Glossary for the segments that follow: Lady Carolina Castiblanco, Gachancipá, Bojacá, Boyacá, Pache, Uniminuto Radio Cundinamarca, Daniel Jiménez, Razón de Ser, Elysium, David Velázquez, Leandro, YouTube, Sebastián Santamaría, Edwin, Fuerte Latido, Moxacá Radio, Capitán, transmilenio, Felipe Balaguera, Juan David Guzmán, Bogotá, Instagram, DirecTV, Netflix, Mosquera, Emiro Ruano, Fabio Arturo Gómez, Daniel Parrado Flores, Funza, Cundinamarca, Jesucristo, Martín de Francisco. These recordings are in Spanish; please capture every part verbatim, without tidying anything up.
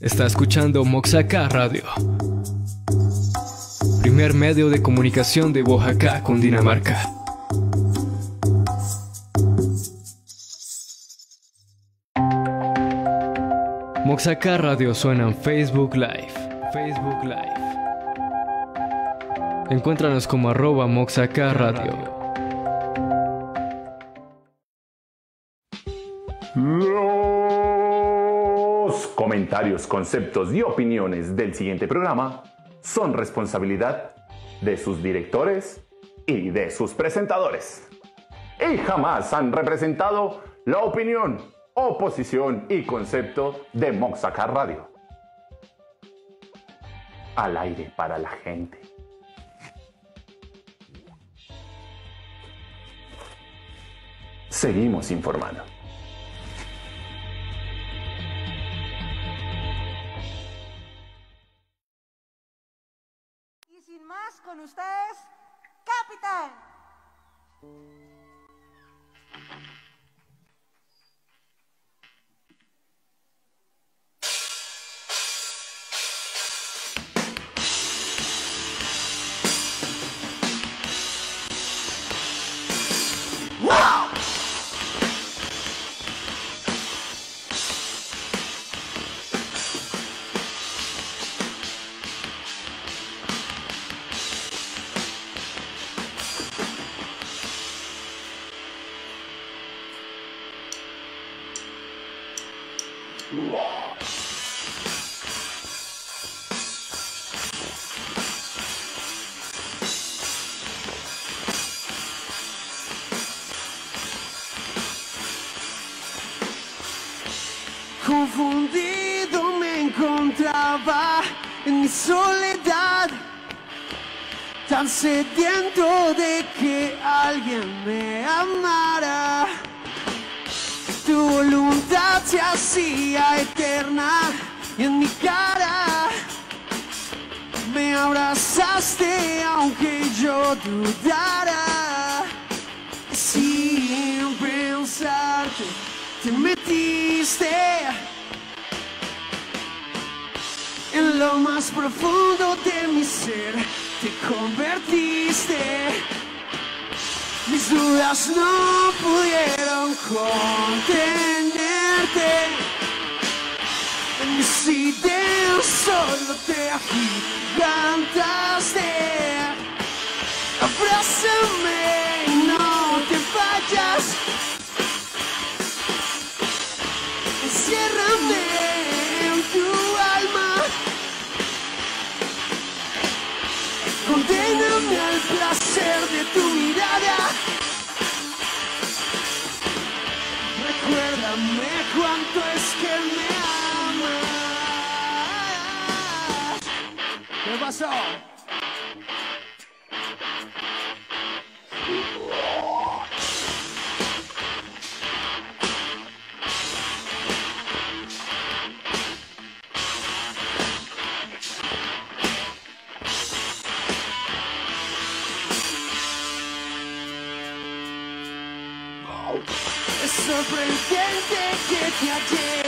Está escuchando Moxacá Radio, primer medio de comunicación de Bojacá, Cundinamarca. Moxacá Radio suena en Facebook Live. Facebook Live. Encuéntranos como arroba Moxacá Radio. Los comentarios, conceptos y opiniones del siguiente programa son responsabilidad de sus directores y de sus presentadores. Y jamás han representado la opinión, oposición y concepto de Moxacá Radio. Al aire para la gente. Seguimos informando. Y sin más, con ustedes, Capitán. Confundido me encontraba en mi soledad, tan sediento de que alguien me amara. Tu voluntad se hacía eterna y en mi cara me abrazaste aunque yo dudara. Sin pensarte te metiste en lo más profundo de mi ser, te convertiste. Mis dudas no pudieron contenerte, en mis ideas solo te agigantaste. Abrázame y no te vayas, enciérrame en tu alma, condéname al placer de tu mirada. Recuérdame cuánto es que me amas. ¿Qué pasó? Sorprendente que te hallé,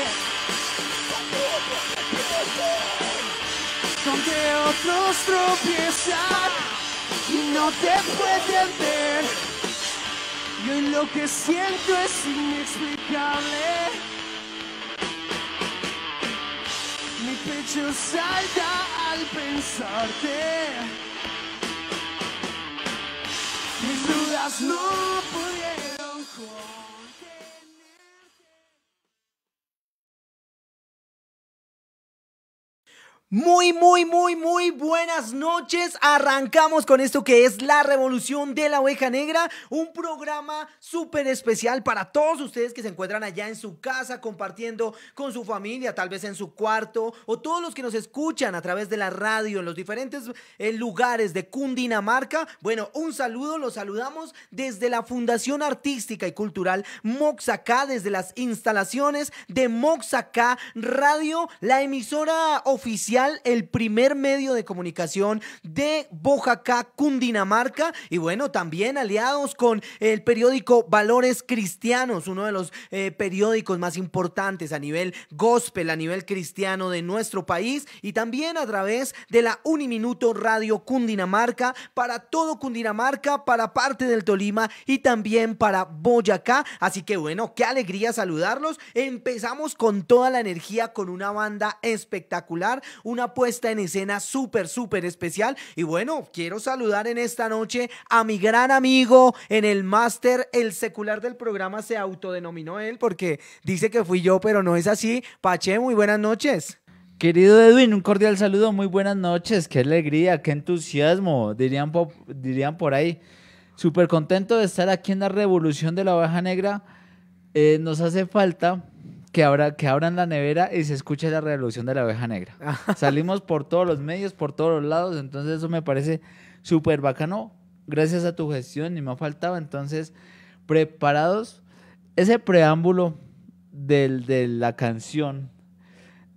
donde otros tropiezan y no te pueden ver. Y hoy lo que siento es inexplicable. Mi pecho salta al pensarte. Mis dudas no pudieron con. Muy, muy, muy, muy buenas noches. Arrancamos con esto que es La Revolución de la Oveja Negra, un programa súper especial para todos ustedes que se encuentran allá en su casa compartiendo con su familia, tal vez en su cuarto, o todos los que nos escuchan a través de la radio en los diferentes eh, lugares de Cundinamarca. Bueno, un saludo, los saludamos desde la Fundación Artística y Cultural Moxacá, desde las instalaciones de Moxacá Radio, la emisora oficial oficial, el primer medio de comunicación de Bojacá, Cundinamarca, y bueno, también aliados con el periódico Valores Cristianos, uno de los eh, periódicos más importantes a nivel gospel, a nivel cristiano de nuestro país, y también a través de la Uniminuto Radio Cundinamarca, para todo Cundinamarca, para parte del Tolima y también para Boyacá. Así que bueno, qué alegría saludarlos. Empezamos con toda la energía, con una banda espectacular, una puesta en escena súper, súper especial. Y bueno, quiero saludar en esta noche a mi gran amigo en el máster, el secular del programa, se autodenominó él porque dice que fui yo, pero no es así. Pache, muy buenas noches. Querido Edwin, un cordial saludo, muy buenas noches, qué alegría, qué entusiasmo, dirían, po dirían por ahí. Súper contento de estar aquí en la revolución de la oveja negra. Eh, nos hace falta que, abra, que abran la nevera y se escuche la revolución de la oveja negra. Salimos por todos los medios, por todos los lados, entonces eso me parece súper bacano. Gracias a tu gestión, ni me ha faltado. Entonces, preparados, ese preámbulo del, de la canción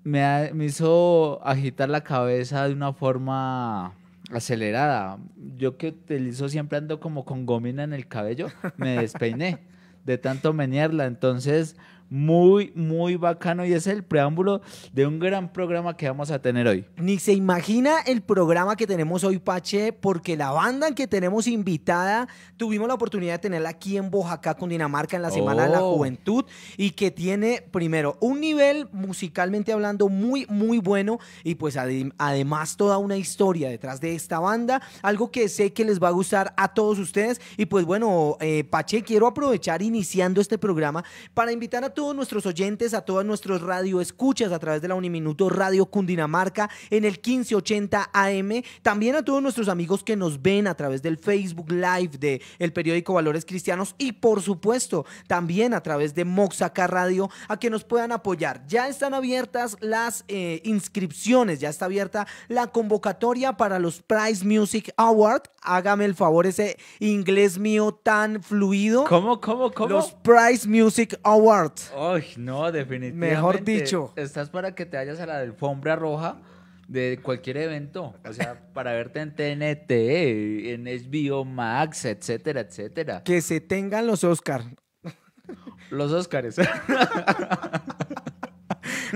me, ha, me hizo agitar la cabeza de una forma acelerada. Yo que utilizo siempre ando como con gomina en el cabello, me despeiné de tanto menearla. Entonces, muy, muy bacano, y es el preámbulo de un gran programa que vamos a tener hoy. Ni se imagina el programa que tenemos hoy, Pache, porque la banda que tenemos invitada, tuvimos la oportunidad de tenerla aquí en Bojacá, Cundinamarca, en la Semana oh. de la Juventud, y que tiene, primero, un nivel musicalmente hablando muy, muy bueno, y pues adem además toda una historia detrás de esta banda, algo que sé que les va a gustar a todos ustedes. Y pues bueno, eh, Pache, quiero aprovechar iniciando este programa para invitar a todos todos nuestros oyentes, a todos nuestros radioescuchas a través de la Uniminuto Radio Cundinamarca en el quince ochenta A M, también a todos nuestros amigos que nos ven a través del Facebook Live de el periódico Valores Cristianos y por supuesto también a través de Moxacá Radio, a que nos puedan apoyar. Ya están abiertas las eh, inscripciones, ya está abierta la convocatoria para los Prize Music Awards. Hágame el favor, ese inglés mío tan fluido. ¿Cómo, cómo, cómo? Los Prize Music Awards. Ay, no, definitivamente. Mejor dicho. Estás para que te vayas a la alfombra roja de cualquier evento. O sea, para verte en T N T, en H B O Max, etcétera, etcétera. Que se tengan los Oscars. Los Oscars.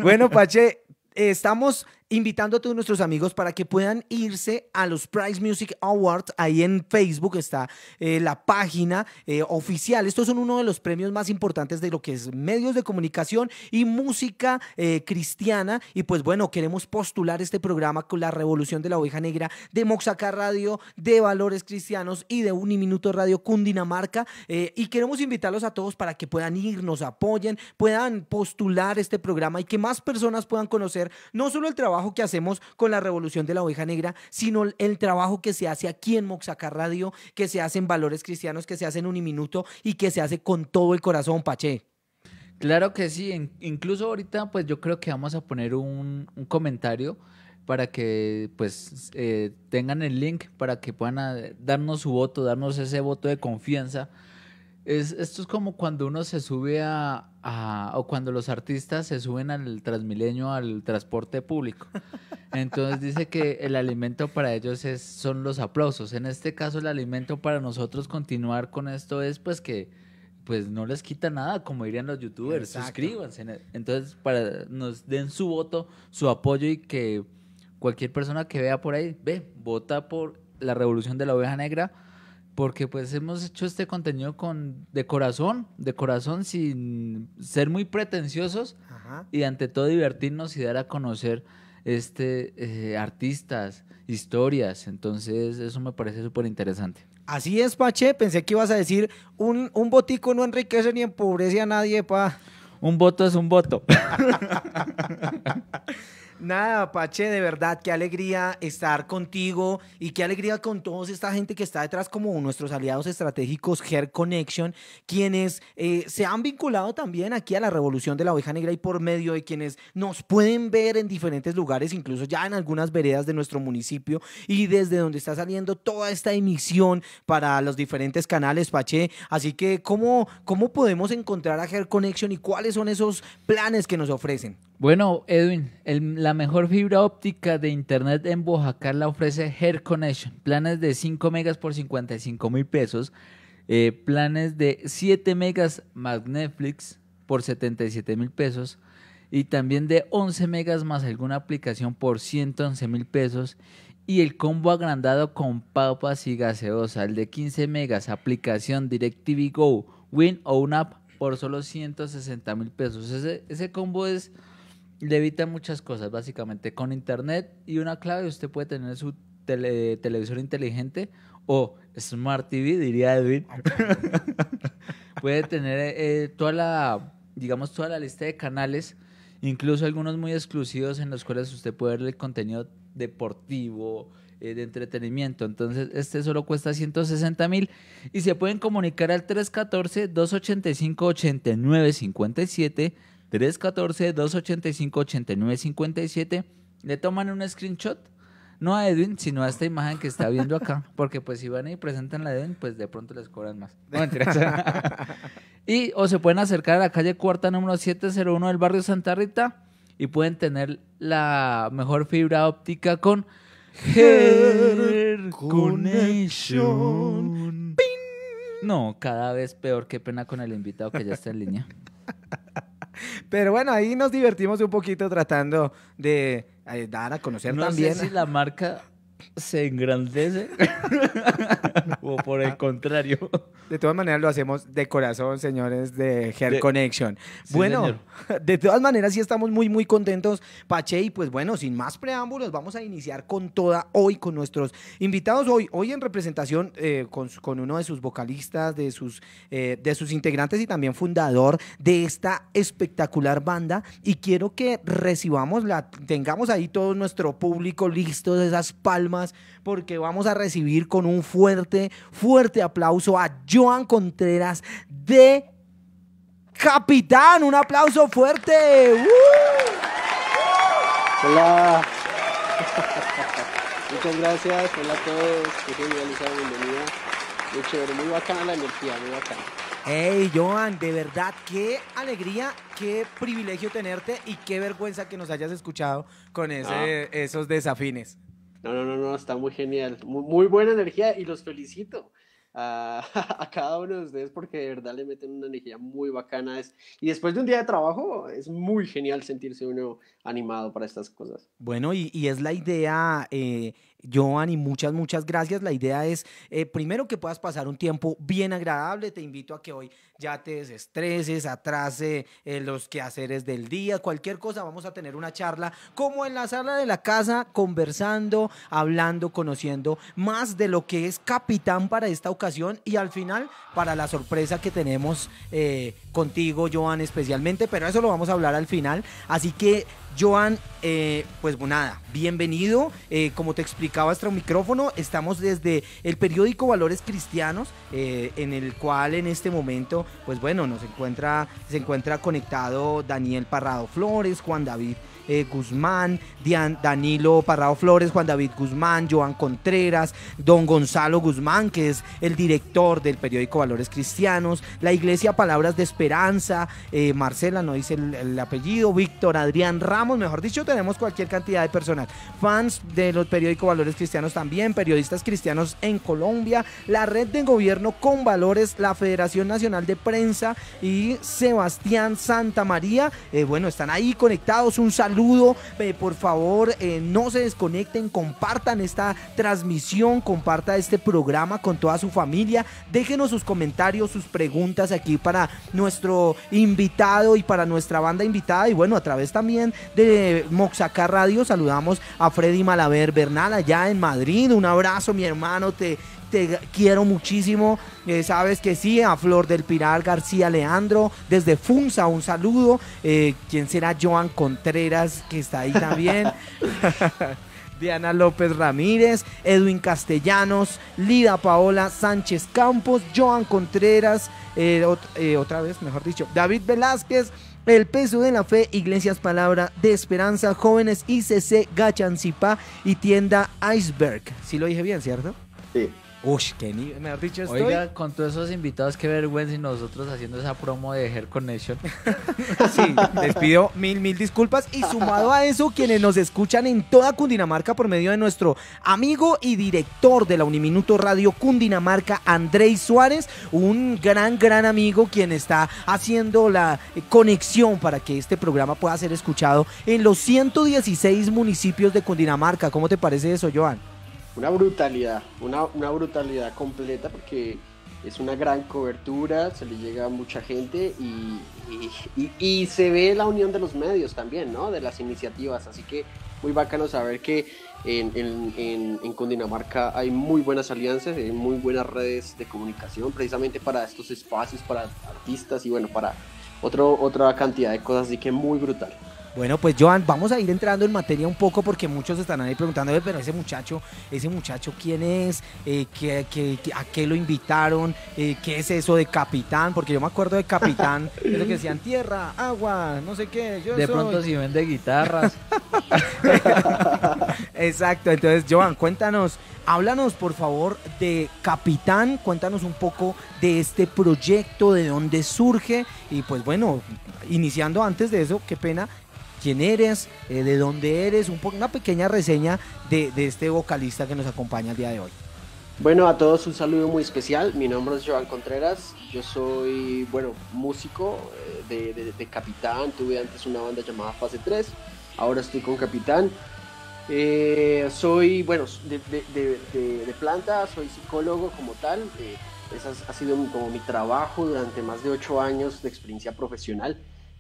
Bueno, Pache, estamos invitando a todos nuestros amigos para que puedan irse a los Prize Music Awards. Ahí en Facebook está eh, la página eh, oficial. Estos son uno de los premios más importantes de lo que es medios de comunicación y música eh, cristiana. Y pues bueno, queremos postular este programa con la revolución de la oveja negra de Moxacá Radio, de Valores Cristianos y de Uniminuto Radio Cundinamarca, eh, y queremos invitarlos a todos para que puedan ir, nos apoyen, puedan postular este programa y que más personas puedan conocer no solo el trabajo que hacemos con la revolución de la oveja negra, sino el trabajo que se hace aquí en Moxacá Radio, que se hace en Valores Cristianos, que se hace en Uniminuto y que se hace con todo el corazón, Pache. Claro que sí, incluso ahorita pues yo creo que vamos a poner un, un comentario para que pues eh, tengan el link para que puedan a, darnos su voto, darnos ese voto de confianza. Es, esto es como cuando uno se sube a, a... o cuando los artistas se suben al Transmilenio, al transporte público. Entonces dice que el alimento para ellos es, son los aplausos. En este caso el alimento para nosotros continuar con esto es pues que pues no les quita nada, como dirían los youtubers. Exacto. Suscríbanse. Entonces para nos den su voto, su apoyo, y que cualquier persona que vea por ahí, ve, vota por la revolución de la oveja negra, porque pues hemos hecho este contenido con, de corazón, de corazón, sin ser muy pretenciosos. Ajá. Y ante todo divertirnos y dar a conocer este, eh, artistas, historias. Entonces eso me parece súper interesante. Así es, Pache, pensé que ibas a decir, un, un botico no enriquece ni empobrece a nadie, pa. Un voto es un voto. Nada, Pache, de verdad, qué alegría estar contigo y qué alegría con toda esta gente que está detrás, como nuestros aliados estratégicos Hair Connection, quienes eh, se han vinculado también aquí a la revolución de la oveja negra y por medio de quienes nos pueden ver en diferentes lugares, incluso ya en algunas veredas de nuestro municipio, y desde donde está saliendo toda esta emisión para los diferentes canales, Pache. Así que, ¿cómo, cómo podemos encontrar a Hair Connection y cuáles son esos planes que nos ofrecen? Bueno, Edwin, el, la mejor fibra óptica de internet en Bojacá la ofrece Hair Connection. Planes de cinco megas por cincuenta y cinco mil pesos. Eh, planes de siete megas más Netflix por setenta y siete mil pesos. Y también de once megas más alguna aplicación por ciento once mil pesos. Y el combo agrandado con papas y gaseosa. El de quince megas, aplicación DirecTV Go, Win o una app por solo ciento sesenta mil pesos. Ese, ese combo es... le evita muchas cosas, básicamente. Con internet y una clave usted puede tener su tele, televisor inteligente o Smart T V, diría Edwin. Puede tener eh, toda la, digamos, toda la lista de canales, incluso algunos muy exclusivos en los cuales usted puede ver el contenido deportivo, eh, de entretenimiento. Entonces, este solo cuesta ciento sesenta mil y se pueden comunicar al tres uno cuatro, dos ocho cinco, ocho nueve cinco siete, tres uno cuatro, dos ocho cinco, ocho nueve cinco siete. Le toman un screenshot, no a Edwin, sino a esta imagen que está viendo acá, porque pues si van y presentan la Edwin, pues de pronto les cobran más. No, mentira. Y o se pueden acercar a la calle Cuarta número siete cero uno del barrio Santa Rita y pueden tener la mejor fibra óptica con Hair Connection. ¡Ping! No, cada vez peor, qué pena con el invitado que ya está en línea. Pero bueno, ahí nos divertimos un poquito tratando de dar a conocer no también. No sé si la marca se engrandece o por el contrario. De todas maneras lo hacemos de corazón, señores de Hair de, Connection. Sí, bueno, señor. De todas maneras sí estamos muy, muy contentos, Pache. Y pues bueno, sin más preámbulos, vamos a iniciar con toda hoy con nuestros invitados. Hoy hoy en representación eh, con, con uno de sus vocalistas, de sus, eh, de sus integrantes y también fundador de esta espectacular banda. Y quiero que recibamos, la tengamos ahí todo nuestro público listos, esas palmas, porque vamos a recibir con un fuerte, fuerte aplauso a Joan Contreras de Capitán. Un aplauso fuerte. ¡Uh! Hola. Muchas gracias. Hola a todos. Qué genial esa bienvenida. Muy chévere, muy bacana la energía, muy bacana. Hey, Joan, de verdad, qué alegría, qué privilegio tenerte y qué vergüenza que nos hayas escuchado con ese, ah. esos desafines. No, no, no, no, está muy genial. Muy, muy buena energía y los felicito. A, a cada uno de ustedes porque de verdad le meten una energía muy bacana es, y después de un día de trabajo es muy genial sentirse uno animado para estas cosas. Bueno, y, y es la idea, eh, Joan, y muchas, muchas gracias. La idea es, eh, primero, que puedas pasar un tiempo bien agradable. Te invito a que hoy ya te desestreses, atrase eh, los quehaceres del día, cualquier cosa. Vamos a tener una charla como en la sala de la casa, conversando, hablando, conociendo más de lo que es Capitán para esta ocasión y al final para la sorpresa que tenemos eh, contigo, Joan, especialmente, pero eso lo vamos a hablar al final. Así que, Joan, eh, pues nada, bienvenido. Eh, como te explicaba extra micrófono, estamos desde el periódico Valores Cristianos, eh, en el cual en este momento, pues bueno, nos encuentra, se encuentra conectado Daniel Parrado Flores, Juan David eh, Guzmán, Dian, Danilo Parrado Flores, Juan David Guzmán, Joan Contreras, don Gonzalo Guzmán, que es el director del periódico Valores Cristianos, la Iglesia Palabras de Esperanza, eh, Marcela, no dice el, el apellido, Víctor Adrián Ramos. Mejor dicho, tenemos cualquier cantidad de personas, fans de los periódicos Valores Cristianos también, periodistas cristianos en Colombia, la Red de Gobierno con Valores, la Federación Nacional de Prensa y Sebastián Santamaría, eh, bueno, están ahí conectados. Un saludo, eh, por favor, eh, no se desconecten, compartan esta transmisión, comparta este programa con toda su familia, déjenos sus comentarios, sus preguntas aquí para nuestro invitado y para nuestra banda invitada. Y bueno, a través también de de Moxacá Radio saludamos a Freddy Malaver Bernal allá en Madrid. Un abrazo, mi hermano, te, te quiero muchísimo, eh, sabes que sí. A Flor del Pilar García Leandro desde Funza, un saludo. eh, ¿Quién será? Joan Contreras, que está ahí también. Diana López Ramírez, Edwin Castellanos, Lida Paola Sánchez Campos, Joan Contreras, eh, ot eh, otra vez, mejor dicho, David Velázquez, El Peso de la Fe, Iglesias Palabra de Esperanza, Jóvenes I C C Gachancipá y Tienda Iceberg. Sí lo dije bien, ¿cierto? Sí. Uy, qué nivel, mejor dicho estoy. Oiga, con todos esos invitados, qué vergüenza, y nosotros haciendo esa promo de Hair Connection. Sí, les pido mil, mil disculpas. Y sumado a eso, quienes nos escuchan en toda Cundinamarca por medio de nuestro amigo y director de la Uniminuto Radio Cundinamarca, Andrés Suárez, un gran, gran amigo quien está haciendo la conexión para que este programa pueda ser escuchado en los ciento dieciséis municipios de Cundinamarca. ¿Cómo te parece eso, Joan? Una brutalidad, una, una brutalidad completa, porque es una gran cobertura, se le llega a mucha gente y, y, y, y se ve la unión de los medios también, ¿no? De las iniciativas, así que muy bacano saber que en, en, en, en Cundinamarca hay muy buenas alianzas, hay muy buenas redes de comunicación precisamente para estos espacios, para artistas y bueno, para otro, otra cantidad de cosas, así que muy brutal. Bueno, pues Joan, vamos a ir entrando en materia un poco porque muchos están ahí preguntando, pero ese muchacho, ese muchacho ¿quién es? Eh, ¿qué, qué, ¿A qué lo invitaron? Eh, ¿Qué es eso de Capitán? Porque yo me acuerdo de Capitán, de lo que decían tierra, agua, no sé qué. Yo de soy... pronto si vende guitarras. Exacto, entonces Joan, cuéntanos, háblanos por favor de Capitán, cuéntanos un poco de este proyecto, de dónde surge y pues bueno, iniciando antes de eso, qué pena, quién eres, eh, de dónde eres, un po una pequeña reseña de, de este vocalista que nos acompaña el día de hoy. Bueno, a todos un saludo muy especial, mi nombre es Joan Contreras, yo soy, bueno, músico de, de, de Capitán, tuve antes una banda llamada Fase tres, ahora estoy con Capitán, eh, soy, bueno, de, de, de, de, de planta, soy psicólogo como tal, eh, esa ha sido como mi trabajo durante más de ocho años de experiencia profesional,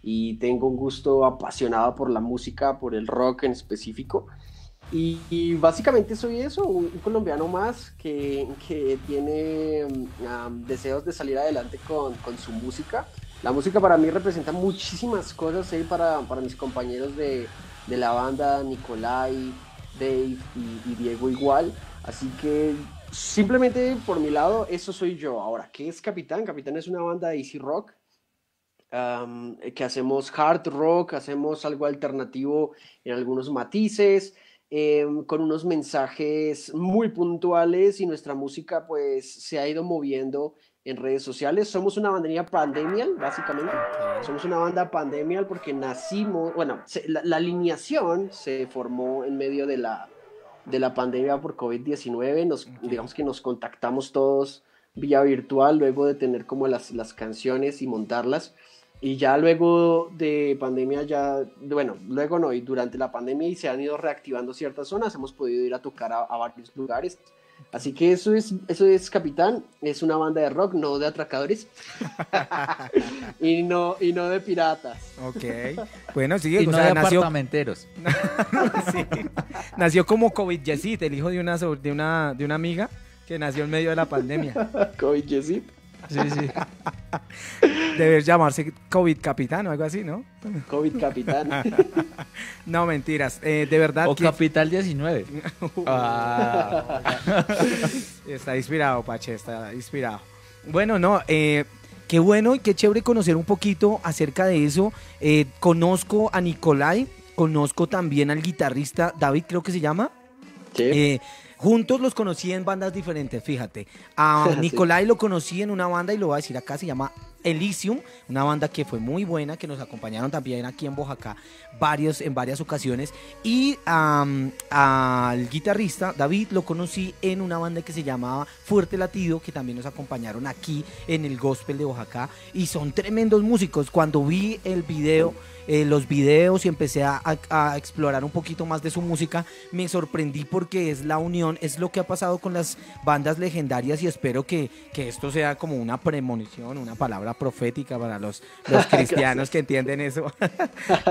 y tengo un gusto apasionado por la música, por el rock en específico, y, y básicamente soy eso, un, un colombiano más que, que tiene um, deseos de salir adelante con, con su música. La música para mí representa muchísimas cosas, ¿eh? para, para mis compañeros de, de la banda, Nicolai, Dave y, y Diego igual, así que simplemente por mi lado eso soy yo. Ahora, ¿qué es Capitán? Capitán es una banda de easy rock, Um, que hacemos hard rock, hacemos algo alternativo en algunos matices, eh, con unos mensajes muy puntuales, y nuestra música pues se ha ido moviendo en redes sociales. Somos una bandería pandemial, básicamente somos una banda pandemial porque nacimos, bueno, se, la, la alineación se formó en medio de la, de la pandemia por COVID diecinueve, nos, digamos que nos contactamos todos vía virtual, luego de tener como las, las canciones y montarlas. Y ya luego de pandemia, ya, bueno, luego no, y durante la pandemia y se han ido reactivando ciertas zonas, hemos podido ir a tocar a, a varios lugares. Así que eso es, eso es Capitán, es una banda de rock, no de atracadores, y, no, y no de piratas. Ok, bueno, sí, y o no sea, de nació... apartamenteros. Sí. Nació como COVID Yesit, el hijo de una, de una, de una amiga que nació en medio de la pandemia. COVID Yesit. Sí, sí. Debe llamarse COVID Capitán o algo así, ¿no? COVID Capitán. No, mentiras. Eh, de verdad. O que... Capital diecinueve. Ah, está inspirado, Pache, está inspirado. Bueno, no, eh, qué bueno y qué chévere conocer un poquito acerca de eso. Eh, conozco a Nicolai, conozco también al guitarrista David, creo que se llama. Sí. Eh, Juntos los conocí en bandas diferentes, fíjate. A Nicolai lo conocí en una banda, y lo voy a decir acá, se llama Elysium, una banda que fue muy buena, que nos acompañaron también aquí en Bojacá varios, en varias ocasiones. Y um, al guitarrista David lo conocí en una banda que se llamaba Fuerte Latido, que también nos acompañaron aquí en el gospel de Bojacá, y son tremendos músicos. Cuando vi el video... Eh, los videos y empecé a, a, a explorar un poquito más de su música, me sorprendí porque es la unión, es lo que ha pasado con las bandas legendarias, y espero que, que esto sea como una premonición, una palabra profética para los, los cristianos que entienden eso.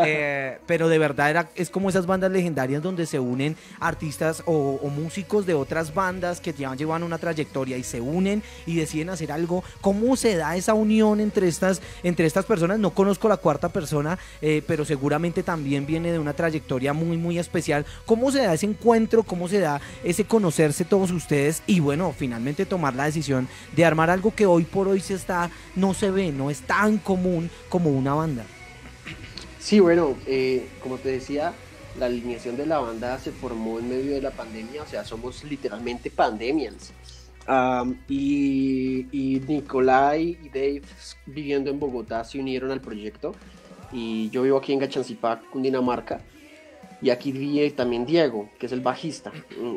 eh, pero de verdad era, es como esas bandas legendarias donde se unen artistas o, o músicos de otras bandas que llevan, llevan una trayectoria y se unen y deciden hacer algo. ¿Cómo se da esa unión entre estas, entre estas personas? No conozco la cuarta persona, Eh, pero seguramente también viene de una trayectoria muy muy especial. ¿Cómo se da ese encuentro? ¿Cómo se da ese conocerse todos ustedes? Y bueno, finalmente tomar la decisión de armar algo que hoy por hoy se está, no se ve, no es tan común como una banda. Sí, bueno, eh, como te decía, la alineación de la banda se formó en medio de la pandemia, o sea, somos literalmente pandemians. Um, y, y Nicolai y Dave, viviendo en Bogotá, se unieron al proyecto. Y yo vivo aquí en Gachancipá, Cundinamarca. Y aquí vive también Diego, que es el bajista.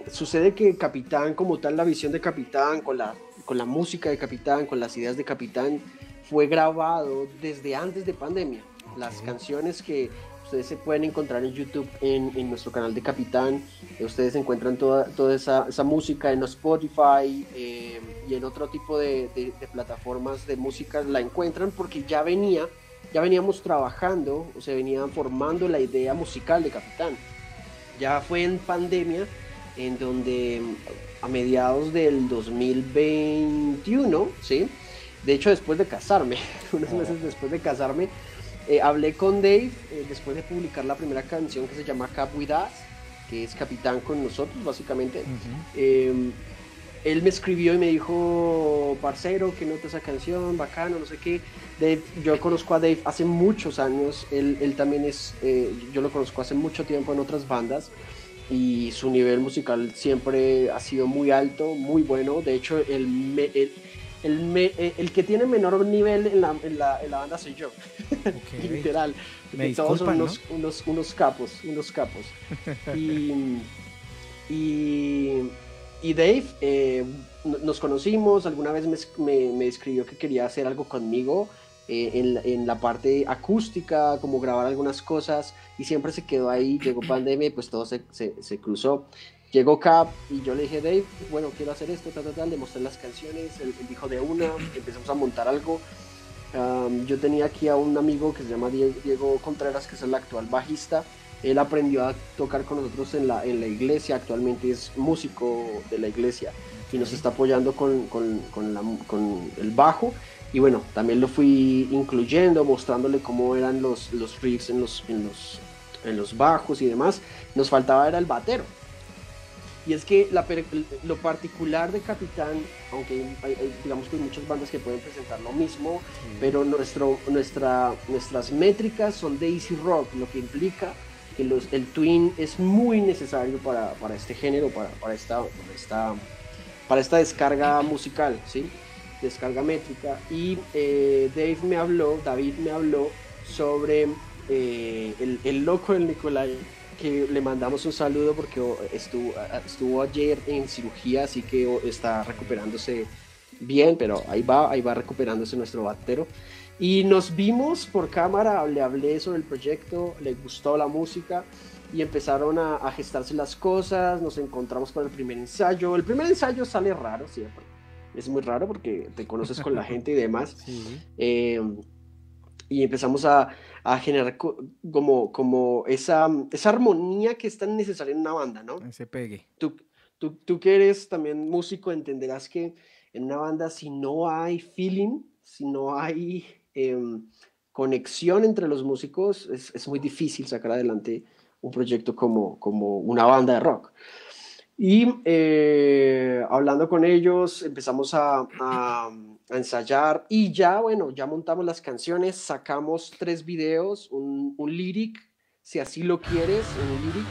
Sucede que Capitán, como tal, la visión de Capitán, con la, con la música de Capitán, con las ideas de Capitán, fue grabado desde antes de pandemia. Okay. Las canciones que ustedes se pueden encontrar en YouTube, en, en nuestro canal de Capitán, ustedes encuentran toda, toda esa, esa música en Spotify eh, y en otro tipo de, de, de plataformas de música, la encuentran porque ya venía Ya veníamos trabajando, o se venía formando la idea musical de Capitán. Ya fue en pandemia, en donde a mediados del dos mil veintiuno, ¿sí? De hecho, después de casarme, unos meses después de casarme, eh, hablé con Dave, eh, después de publicar la primera canción que se llama Cap With Us, que es Capitán con nosotros, básicamente. Uh-huh. eh, Él me escribió y me dijo, parcero, ¿qué nota esa canción? Bacano, no sé qué. Dave, yo conozco a Dave hace muchos años, él, él también es, eh, yo lo conozco hace mucho tiempo en otras bandas y su nivel musical siempre ha sido muy alto, muy bueno. De hecho, el, me, el, el, me, el que tiene menor nivel en la, en la, en la banda soy yo, okay. Literal. Me todos son unos, ¿no? unos, unos capos, unos capos. y... y Y Dave, eh, nos conocimos, alguna vez me, me, me escribió que quería hacer algo conmigo eh, en, en la parte acústica, como grabar algunas cosas, y siempre se quedó ahí. Llegó pandemia y pues todo se, se, se cruzó. Llegó Cap y yo le dije, Dave, bueno, quiero hacer esto, tal, tal, tal, le mostré las canciones, él, él dijo de una, empezamos a montar algo. Um, yo tenía aquí a un amigo que se llama Diego, Diego Contreras, que es el actual bajista. Él aprendió a tocar con nosotros en la, en la iglesia, actualmente es músico de la iglesia y nos está apoyando con, con, con, la, con el bajo. Y bueno, también lo fui incluyendo, mostrándole cómo eran los, los riffs en los, en, los, en los bajos y demás. Nos faltaba era el batero. Y es que la, lo particular de Capitán, aunque hay, hay, digamos que hay muchas bandas que pueden presentar lo mismo, sí. pero nuestro, nuestra, nuestras métricas son de easy rock, lo que implica Los, el twin es muy necesario para, para este género, para, para, esta, para, esta, para esta descarga musical, ¿sí? Descarga métrica. Y eh, Dave me habló, David me habló sobre eh, el, el loco del Nicolai, que le mandamos un saludo porque estuvo, estuvo ayer en cirugía, así que está recuperándose bien, pero ahí va, ahí va recuperándose nuestro batero. Y nos vimos por cámara, le hablé sobre el proyecto, le gustó la música y empezaron a, a gestarse las cosas. Nos encontramos para el primer ensayo. El primer ensayo sale raro siempre, es muy raro porque te conoces con la gente y demás. Sí. Eh, y empezamos a, a generar como, como esa, esa armonía que es tan necesaria en una banda, ¿no? Ese pegue. Tú, tú, tú que eres también músico entenderás que en una banda si no hay feeling, si no hay... Eh, conexión entre los músicos, es, es muy difícil sacar adelante un proyecto como, como una banda de rock. Y eh, hablando con ellos empezamos a, a, a ensayar y ya bueno, ya montamos las canciones, sacamos tres videos, un, un lyric, si así lo quieres, un lyric,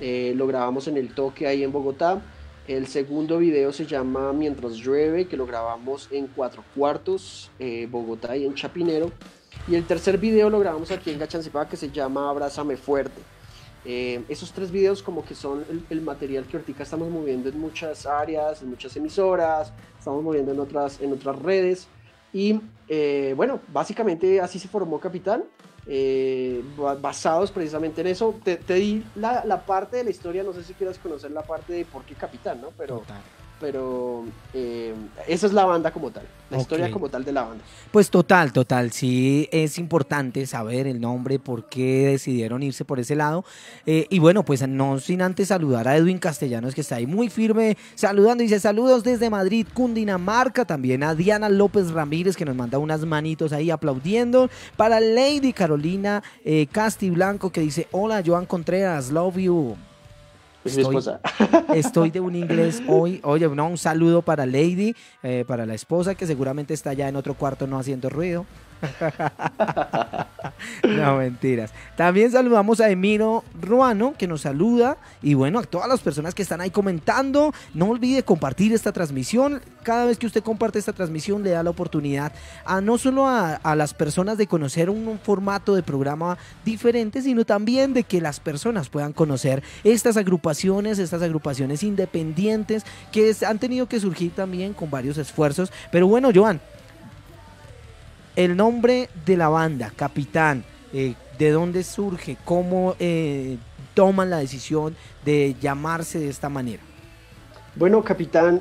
eh, lo grabamos en el toque ahí en Bogotá. El segundo video se llama Mientras llueve, que lo grabamos en Cuatro Cuartos, eh, Bogotá y en Chapinero. Y el tercer video lo grabamos aquí en Gachancipá, que se llama Abrázame Fuerte. Eh, esos tres videos como que son el, el material que ahorita estamos moviendo en muchas áreas, en muchas emisoras, estamos moviendo en otras, en otras redes. Y eh, bueno, básicamente así se formó Capitán. Eh, basados precisamente en eso. Te, te di la, la parte de la historia, no sé si quieras conocer la parte de por qué Capitán, ¿no? Pero, total. pero eh, esa es la banda como tal, la okay. historia como tal de la banda. Pues total, total, sí es importante saber el nombre, por qué decidieron irse por ese lado. Eh, y bueno, pues no sin antes saludar a Edwin Castellanos, que está ahí muy firme saludando, dice saludos desde Madrid, Cundinamarca, también a Diana López Ramírez, que nos manda unas manitos ahí aplaudiendo, para Lady Carolina eh, Castiblanco, que dice hola Joan Contreras, love you. Estoy, estoy de un inglés hoy. Oye, no, un saludo para Lady, eh, para la esposa que seguramente está allá en otro cuarto no haciendo ruido. No, mentiras. También saludamos a Emiro Ruano, que nos saluda. Y bueno, a todas las personas que están ahí comentando, no olvide compartir esta transmisión. Cada vez que usted comparte esta transmisión, le da la oportunidad a no solo a, a las personas de conocer un, un formato de programa diferente, sino también de que las personas puedan conocer estas agrupaciones, estas agrupaciones independientes que es, han tenido que surgir también con varios esfuerzos. Pero bueno, Joan, el nombre de la banda, Capitán, eh, ¿de dónde surge? ¿Cómo eh, toman la decisión de llamarse de esta manera? Bueno, Capitán,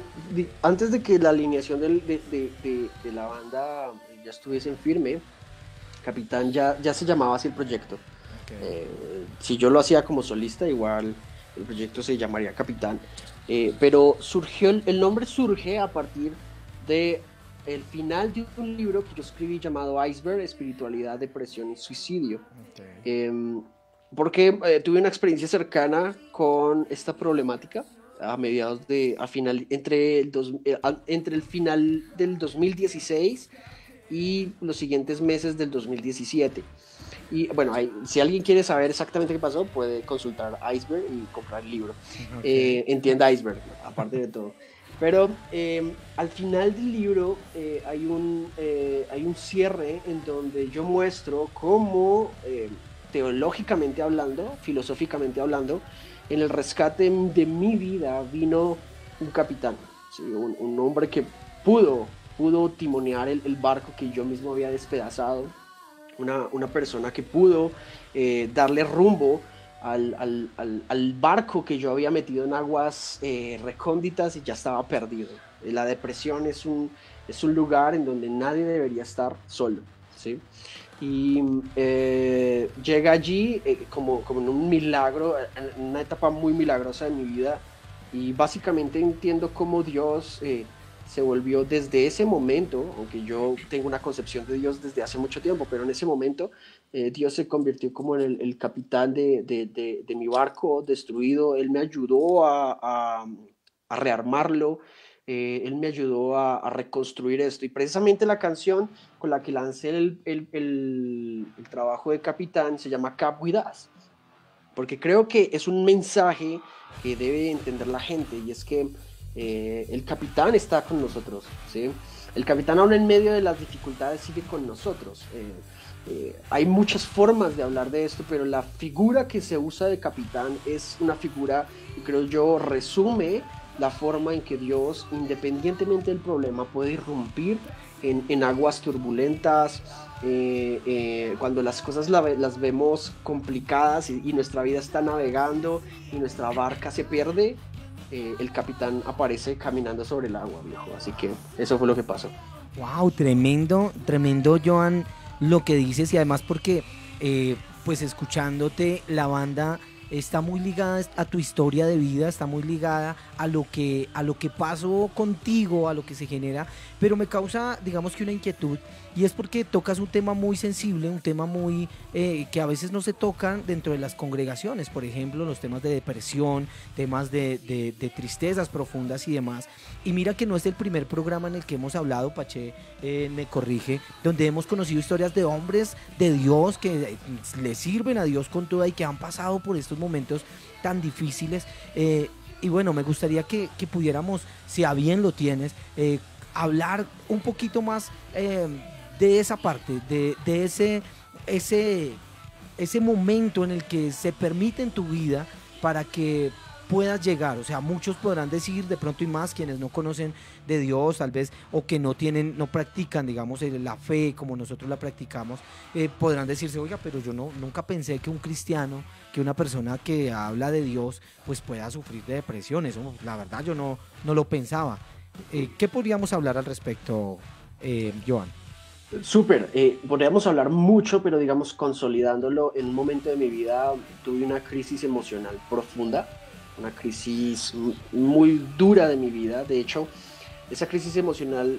antes de que la alineación del, de, de, de, de la banda ya estuviese en firme, Capitán ya, ya se llamaba así el proyecto. Okay. Eh, si yo lo hacía como solista, igual el proyecto se llamaría Capitán. Eh, pero surgió el, el nombre surge a partir de... el final de un libro que yo escribí llamado Iceberg, Espiritualidad, Depresión y Suicidio. Okay. Eh, porque eh, tuve una experiencia cercana con esta problemática a mediados de, a final, entre el, dos, eh, a, entre el final del dos mil dieciséis y los siguientes meses del dos mil diecisiete. Y bueno, hay, si alguien quiere saber exactamente qué pasó, puede consultar Iceberg y comprar el libro. Okay. Eh, en Tienda Iceberg, aparte de todo. Pero eh, al final del libro eh, hay, un, eh, hay un cierre en donde yo muestro cómo, eh, teológicamente hablando, filosóficamente hablando, en el rescate de mi vida vino un capitán, ¿sí? un, un hombre que pudo, pudo timonear el, el barco que yo mismo había despedazado, una, una persona que pudo eh, darle rumbo Al, al, al, al barco que yo había metido en aguas eh, recónditas y ya estaba perdido. La depresión es un, es un lugar en donde nadie debería estar solo, ¿sí? Y eh, llega allí eh, como, como en un milagro, en una etapa muy milagrosa de mi vida, y básicamente entiendo cómo Dios eh, se volvió desde ese momento, aunque yo tengo una concepción de Dios desde hace mucho tiempo, pero en ese momento eh, Dios se convirtió como en el, el capitán de, de, de, de mi barco destruido. Él me ayudó a, a, a rearmarlo, eh, Él me ayudó a, a reconstruir esto, y precisamente la canción con la que lancé el, el, el, el trabajo de Capitán se llama Cap With Us, porque creo que es un mensaje que debe entender la gente, y es que Eh, el capitán está con nosotros, ¿sí? El capitán, aún en medio de las dificultades, sigue con nosotros. Eh, eh, hay muchas formas de hablar de esto, pero la figura que se usa de capitán es una figura que, creo yo, resume la forma en que Dios, independientemente del problema, puede irrumpir en, en aguas turbulentas, eh, eh, cuando las cosas la, las vemos complicadas y, y nuestra vida está navegando y nuestra barca se pierde. Eh, el capitán aparece caminando sobre el agua, viejo. Así que eso fue lo que pasó. Wow, tremendo, tremendo, Joan, lo que dices, y además porque, eh, pues escuchándote, la banda está muy ligada a tu historia de vida, está muy ligada a lo que, a lo que pasó contigo, a lo que se genera, pero me causa, digamos que una inquietud, y es porque tocas un tema muy sensible, un tema muy eh, que a veces no se tocan dentro de las congregaciones, por ejemplo, los temas de depresión, temas de, de, de tristezas profundas y demás, y mira que no es el primer programa en el que hemos hablado, Pache eh, me corrige, donde hemos conocido historias de hombres de Dios que le sirven a Dios con toda y que han pasado por estos momentos tan difíciles, eh, y bueno, me gustaría que, que pudiéramos, si a bien lo tienes, eh, hablar un poquito más eh, de esa parte, de, de ese, ese, ese momento en el que se permite en tu vida para que puedas llegar. O sea, muchos podrán decir, de pronto, y más quienes no conocen de Dios, tal vez, o que no tienen, no practican, digamos, la fe como nosotros la practicamos, eh, podrán decirse, oiga, pero yo no, nunca pensé que un cristiano, que una persona que habla de Dios, pues pueda sufrir de depresiones. Oh, la verdad, yo no, no lo pensaba. Eh, ¿Qué podríamos hablar al respecto, eh, Joan? Súper, eh, podríamos hablar mucho, pero digamos, consolidándolo, en un momento de mi vida tuve una crisis emocional profunda, una crisis muy dura de mi vida. De hecho, esa crisis emocional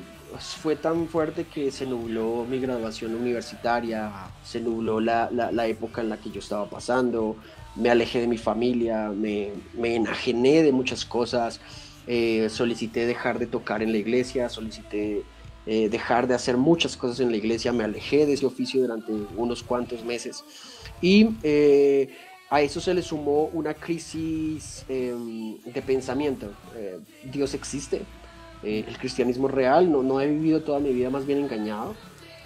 fue tan fuerte que se nubló mi graduación universitaria, se nubló la, la, la época en la que yo estaba pasando, me alejé de mi familia, me, me enajené de muchas cosas, eh, solicité dejar de tocar en la iglesia, solicité eh, dejar de hacer muchas cosas en la iglesia, me alejé de ese oficio durante unos cuantos meses y eh, a eso se le sumó una crisis eh, de pensamiento. Eh, Dios existe, eh, el cristianismo real, no, no he vivido toda mi vida más bien engañado,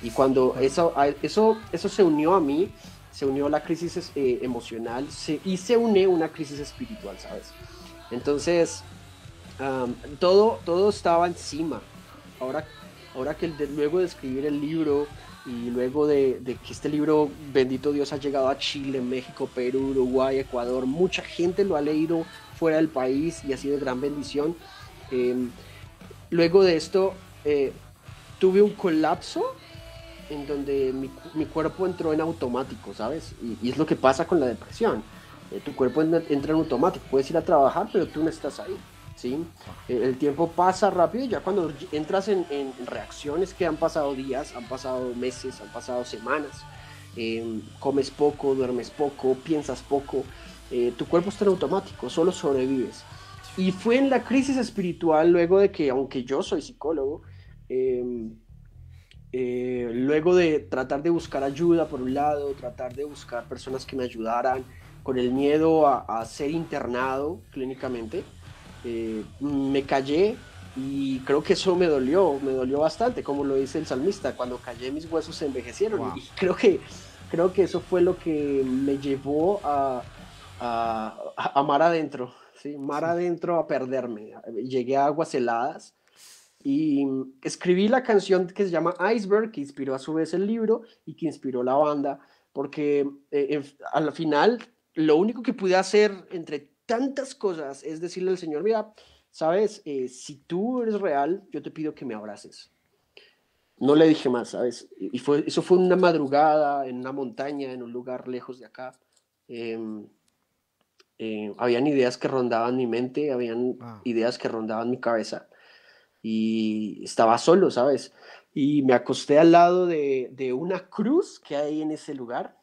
y cuando eso, eso, eso se unió a mí, se unió la crisis eh, emocional se, y se une una crisis espiritual, ¿sabes? Entonces, um, todo, todo estaba encima. Ahora, ahora que de, luego de escribir el libro y luego de, de que este libro, bendito Dios, ha llegado a Chile, México, Perú, Uruguay, Ecuador, mucha gente lo ha leído fuera del país y ha sido de gran bendición. Eh, luego de esto, eh, tuve un colapso en donde mi, mi cuerpo entró en automático, ¿sabes? Y, y es lo que pasa con la depresión. Eh, tu cuerpo en, entra en automático, puedes ir a trabajar, pero tú no estás ahí, ¿sí? Eh, el tiempo pasa rápido y ya cuando entras en, en reacciones que han pasado días, han pasado meses, han pasado semanas, eh, comes poco, duermes poco, piensas poco, eh, tu cuerpo está en automático, solo sobrevives. Y fue en la crisis espiritual luego de que, aunque yo soy psicólogo, eh, Eh, luego de tratar de buscar ayuda por un lado, tratar de buscar personas que me ayudaran con el miedo a, a ser internado clínicamente, eh, me callé y creo que eso me dolió, me dolió bastante, como lo dice el salmista, cuando callé mis huesos se envejecieron. Wow. Y creo que, creo que eso fue lo que me llevó a, a, a mar adentro, ¿sí? Mar sí. adentro a perderme, llegué a aguas heladas. Y escribí la canción que se llama Iceberg, que inspiró a su vez el libro y que inspiró la banda, porque eh, en, al final lo único que pude hacer entre tantas cosas es decirle al Señor, mira, sabes, eh, si tú eres real, yo te pido que me abraces. No le dije más, ¿sabes? Y fue, eso fue una madrugada en una montaña, en un lugar lejos de acá. Eh, eh, habían ideas que rondaban mi mente, habían ah. ideas que rondaban mi cabeza. Y estaba solo, ¿sabes? Y me acosté al lado de, de una cruz que hay en ese lugar.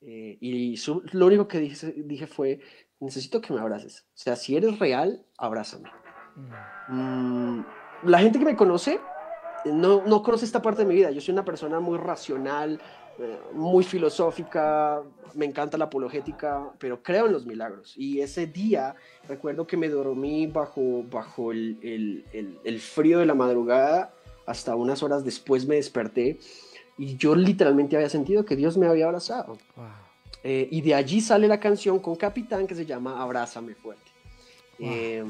Eh, y su, lo único que dije, dije fue, necesito que me abraces. O sea, si eres real, abrázame. Mm. Mm, la gente que me conoce no, no conoce esta parte de mi vida. Yo soy una persona muy racional, eh, muy filosófica. Me encanta la apologética, pero creo en los milagros. Y ese día, recuerdo que me dormí bajo, bajo el, el, el, el frío de la madrugada, hasta unas horas después me desperté, y yo literalmente había sentido que Dios me había abrazado. Wow. Eh, y de allí sale la canción con Capitán que se llama Abrázame Fuerte. Wow. Eh,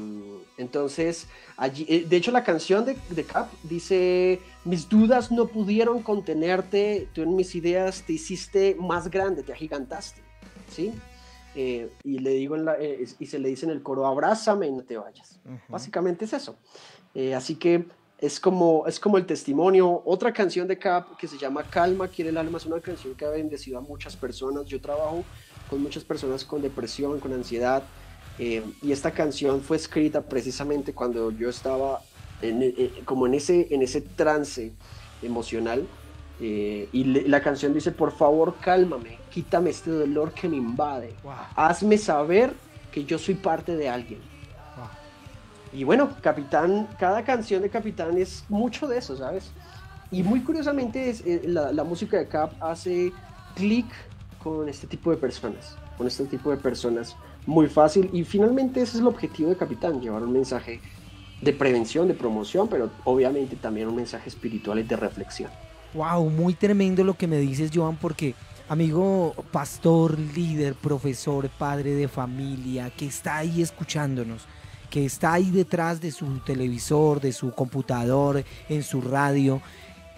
entonces, allí, de hecho la canción de, de Cap dice, mis dudas no pudieron contenerte, tú en mis ideas te hiciste más grande, te agigantaste, ¿sí? Eh, y, le digo en la, eh, y se le dice en el coro, abrázame y no te vayas. Uh-huh. Básicamente es eso. Eh, así que es como, es como el testimonio. Otra canción de Cap que se llama Calma, quiere el alma, es una canción que ha bendecido a muchas personas. Yo trabajo con muchas personas con depresión, con ansiedad. Eh, y esta canción fue escrita precisamente cuando yo estaba en, eh, como en ese, en ese trance emocional, eh, y le, la canción dice, por favor cálmame, quítame este dolor que me invade. Wow. Hazme saber que yo soy parte de alguien. Wow. Y bueno, Capitán, cada canción de Capitán es mucho de eso, ¿sabes? Y muy curiosamente es, eh, la, la música de Cap hace clic con este tipo de personas, con este tipo de personas muy fácil, y finalmente ese es el objetivo de Capitán, llevar un mensaje de prevención, de promoción, pero obviamente también un mensaje espiritual y de reflexión. Wow, muy tremendo lo que me dices, Joan, porque amigo pastor, líder, profesor, padre de familia, que está ahí escuchándonos, que está ahí detrás de su televisor, de su computador, en su radio,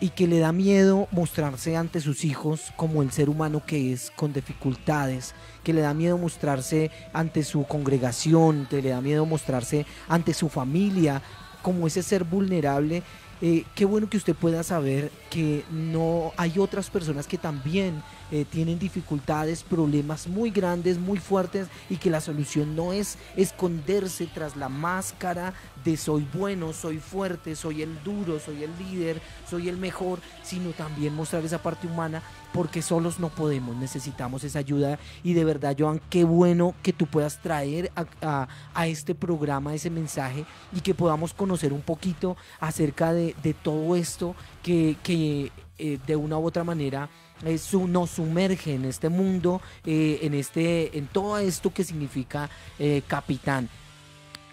y que le da miedo mostrarse ante sus hijos como el ser humano que es, con dificultades, que le da miedo mostrarse ante su congregación, que le da miedo mostrarse ante su familia, como ese ser vulnerable. Eh, qué bueno que usted pueda saber que no hay otras personas que también eh, tienen dificultades, problemas muy grandes, muy fuertes, y que la solución no es esconderse tras la máscara de soy bueno, soy fuerte, soy el duro, soy el líder, soy el mejor, sino también mostrar esa parte humana, porque solos no podemos, necesitamos esa ayuda. Y de verdad, Joan, qué bueno que tú puedas traer a, a, a este programa ese mensaje y que podamos conocer un poquito acerca de de, de todo esto que, que eh, de una u otra manera eh, su, nos sumerge en este mundo, eh, en, este, en todo esto que significa eh, Capitán.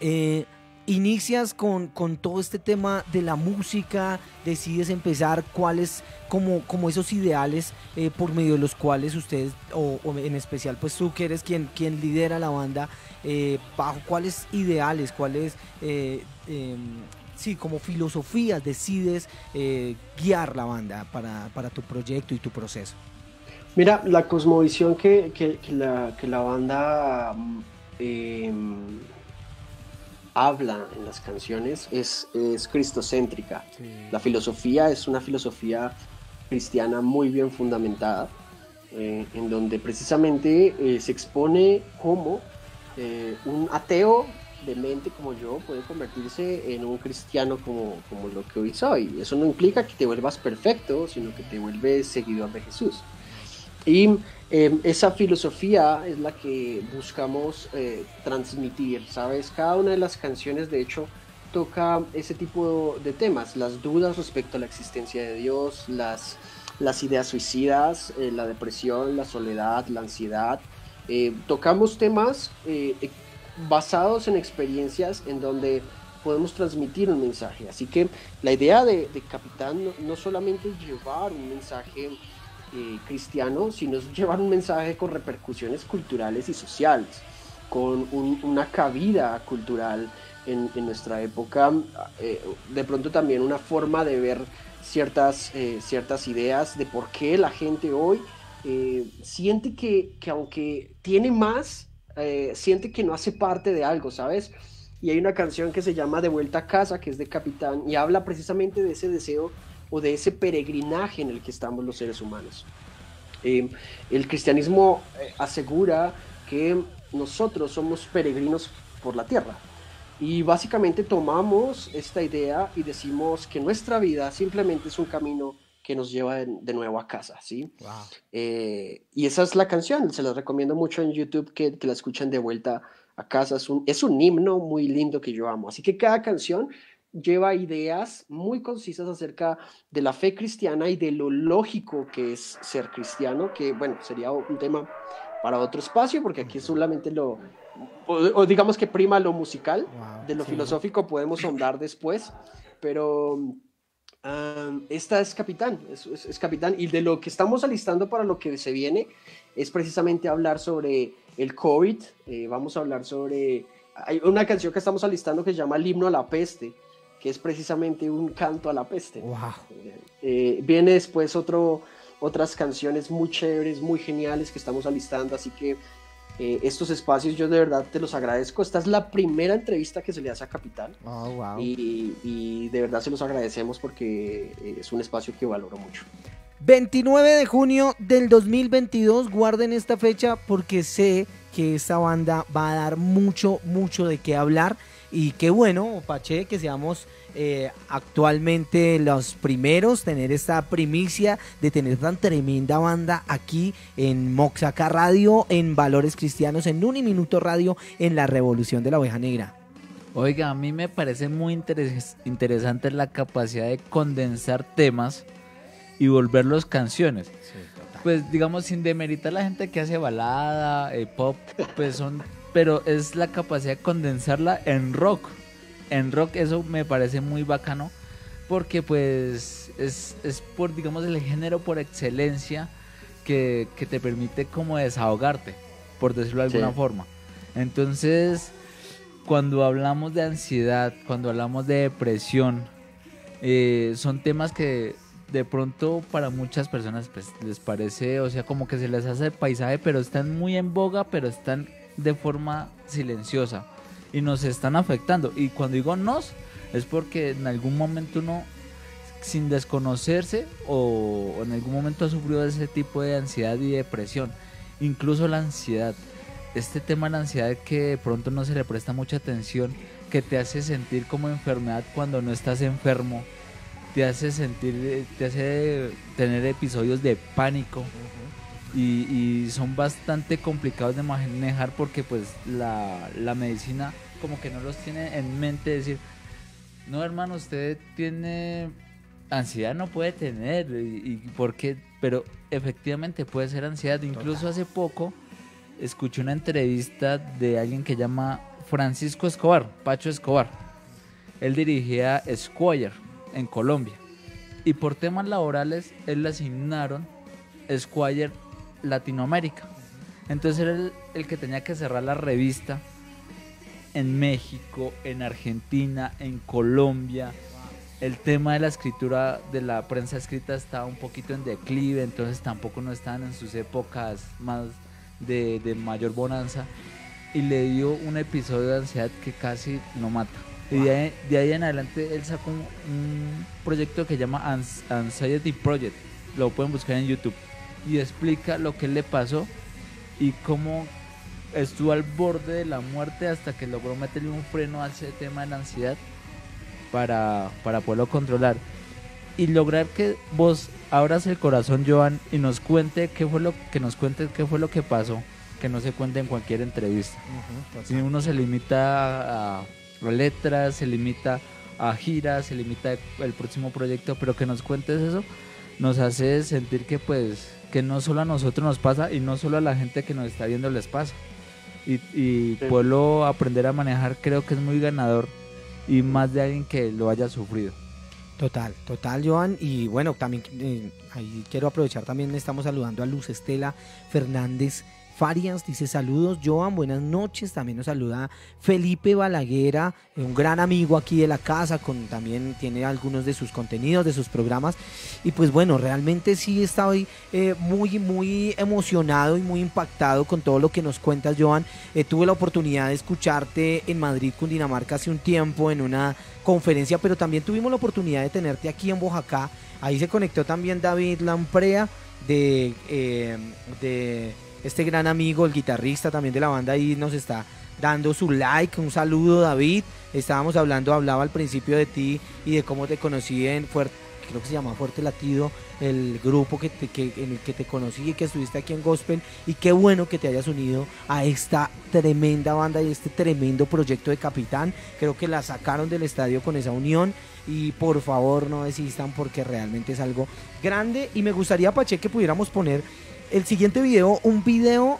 Eh, Inicias con, con todo este tema de la música, decides empezar cuáles, como, como esos ideales eh, por medio de los cuales ustedes, o, o en especial pues tú que eres quien, quien lidera la banda, eh, bajo cuáles ideales, cuáles, eh, eh, sí, como filosofías decides eh, guiar la banda para, para tu proyecto y tu proceso. Mira, la cosmovisión que, que, que, la, que la banda... Eh, habla en las canciones es, es cristocéntrica. Sí. La filosofía es una filosofía cristiana muy bien fundamentada, eh, en donde precisamente eh, se expone cómo eh, un ateo de mente como yo puede convertirse en un cristiano como, como lo que hoy soy. Eso no implica que te vuelvas perfecto, sino que te vuelves seguidor de Jesús. Y eh, esa filosofía es la que buscamos eh, transmitir, ¿sabes? Cada una de las canciones, de hecho, toca ese tipo de temas, las dudas respecto a la existencia de Dios, las, las ideas suicidas, eh, la depresión, la soledad, la ansiedad. Eh, tocamos temas eh, basados en experiencias en donde podemos transmitir un mensaje. Así que la idea de, de Capitán no, no solamente es llevar un mensaje Eh, cristiano, sino es llevar un mensaje con repercusiones culturales y sociales, con un, una cabida cultural en, en nuestra época, eh, de pronto también una forma de ver ciertas, eh, ciertas ideas de por qué la gente hoy eh, siente que, que aunque tiene más, eh, siente que no hace parte de algo, ¿sabes? Y hay una canción que se llama De Vuelta a Casa, que es de Capitán, y habla precisamente de ese deseo o de ese peregrinaje en el que estamos los seres humanos. Eh, el cristianismo asegura que nosotros somos peregrinos por la tierra, y básicamente tomamos esta idea y decimos que nuestra vida simplemente es un camino que nos lleva de nuevo a casa, ¿sí? Wow. Eh, y esa es la canción, se las recomiendo mucho en YouTube que, que la escuchen, De Vuelta a Casa. Es un, es un himno muy lindo que yo amo, así que cada canción lleva ideas muy concisas acerca de la fe cristiana y de lo lógico que es ser cristiano, que bueno, sería un tema para otro espacio, porque aquí solamente lo, o, o digamos que prima lo musical, wow, de lo sí. filosófico podemos ahondar después, pero um, esta es Capitán, es, es, es Capitán, y de lo que estamos alistando para lo que se viene es precisamente hablar sobre el COVID, eh, vamos a hablar sobre, hay una canción que estamos alistando que se llama El Himno a la Peste, que es precisamente un canto a la peste. Wow. Eh, eh, viene después otro, otras canciones muy chéveres, muy geniales que estamos alistando, así que eh, estos espacios yo de verdad te los agradezco. Esta es la primera entrevista que se le hace a Capitán. Oh, wow. y, y de verdad se los agradecemos porque es un espacio que valoro mucho. veintinueve de junio del dos mil veintidós, guarden esta fecha porque sé que esta banda va a dar mucho, mucho de qué hablar. Y qué bueno, Pache, que seamos eh, actualmente los primeros, tener esta primicia de tener tan tremenda banda aquí en Moxacá Radio, en Valores Cristianos, en Uniminuto Radio, en La Revolución de la Oveja Negra. Oiga, a mí me parece muy interes- interesante la capacidad de condensar temas y volverlos canciones. Sí, total. Pues digamos, sin demeritar la gente que hace balada, eh, pop, pues son... pero es la capacidad de condensarla en rock, en rock eso me parece muy bacano, porque pues es, es por, digamos, el género por excelencia que, que te permite como desahogarte, por decirlo de alguna sí. forma. Entonces, cuando hablamos de ansiedad, cuando hablamos de depresión, eh, son temas que de pronto para muchas personas pues, les parece, o sea, como que se les hace el paisaje, pero están muy en boga, pero están de forma silenciosa y nos están afectando. Y cuando digo nos, es porque en algún momento uno, sin desconocerse, o en algún momento ha sufrido ese tipo de ansiedad y depresión, incluso la ansiedad, este tema de la ansiedad que de pronto no se le presta mucha atención, que te hace sentir como enfermedad cuando no estás enfermo, te hace sentir, te hace tener episodios de pánico. Y, y son bastante complicados de manejar porque pues la, la medicina como que no los tiene en mente, decir no, hermano, usted tiene ansiedad, no puede tener, y, y por qué, pero efectivamente puede ser ansiedad. Incluso hace poco escuché una entrevista de alguien que llama Francisco Escobar, Pacho Escobar. Él dirigía Squire en Colombia y por temas laborales él le asignaron Squire Latinoamérica. Entonces era el, el que tenía que cerrar la revista en México, en Argentina, en Colombia. El tema de la escritura, de la prensa escrita, estaba un poquito en declive, entonces tampoco no estaban en sus épocas más de, de mayor bonanza, y le dio un episodio de ansiedad que casi lo mata. Y de ahí, de ahí en adelante él sacó un, un proyecto que se llama Anxiety Project, lo pueden buscar en YouTube, y explica lo que le pasó y cómo estuvo al borde de la muerte hasta que logró meterle un freno a ese tema de la ansiedad para, para poderlo controlar y lograr que vos abras el corazón, Joan, y nos cuente qué fue lo que nos cuente qué fue lo que pasó, que no se cuente en cualquier entrevista. Uh-huh, si uno se limita a, a letras, se limita a giras, se limita el próximo proyecto, pero que nos cuentes eso nos hace sentir que pues que no solo a nosotros nos pasa y no solo a la gente que nos está viendo les pasa, y, y sí. Poderlo aprender a manejar creo que es muy ganador, y más de alguien que lo haya sufrido. Total, total, Joan. Y bueno, también eh, ahí quiero aprovechar, también estamos saludando a Luz Estela Fernández Farias, dice saludos Joan, buenas noches. También nos saluda Felipe Balaguera, un gran amigo aquí de la casa, con, también tiene algunos de sus contenidos, de sus programas, y pues bueno, realmente sí está hoy eh, muy, muy emocionado y muy impactado con todo lo que nos cuentas, Joan. Eh, tuve la oportunidad de escucharte en Madrid, Cundinamarca, hace un tiempo en una conferencia, pero también tuvimos la oportunidad de tenerte aquí en Bojacá. Ahí se conectó también David Lamprea, de... Eh, de este gran amigo, el guitarrista también de la banda, ahí nos está dando su like. Un saludo, David. Estábamos hablando, hablaba al principio de ti y de cómo te conocí en Fuerte, creo que se llama Fuerte Latido, el grupo que te, que, en el que te conocí y que estuviste aquí en Gospel, y qué bueno que te hayas unido a esta tremenda banda y este tremendo proyecto de Capitán. Creo que la sacaron del estadio con esa unión, y por favor no desistan porque realmente es algo grande. Y me gustaría, Pache, que pudiéramos poner el siguiente video, un video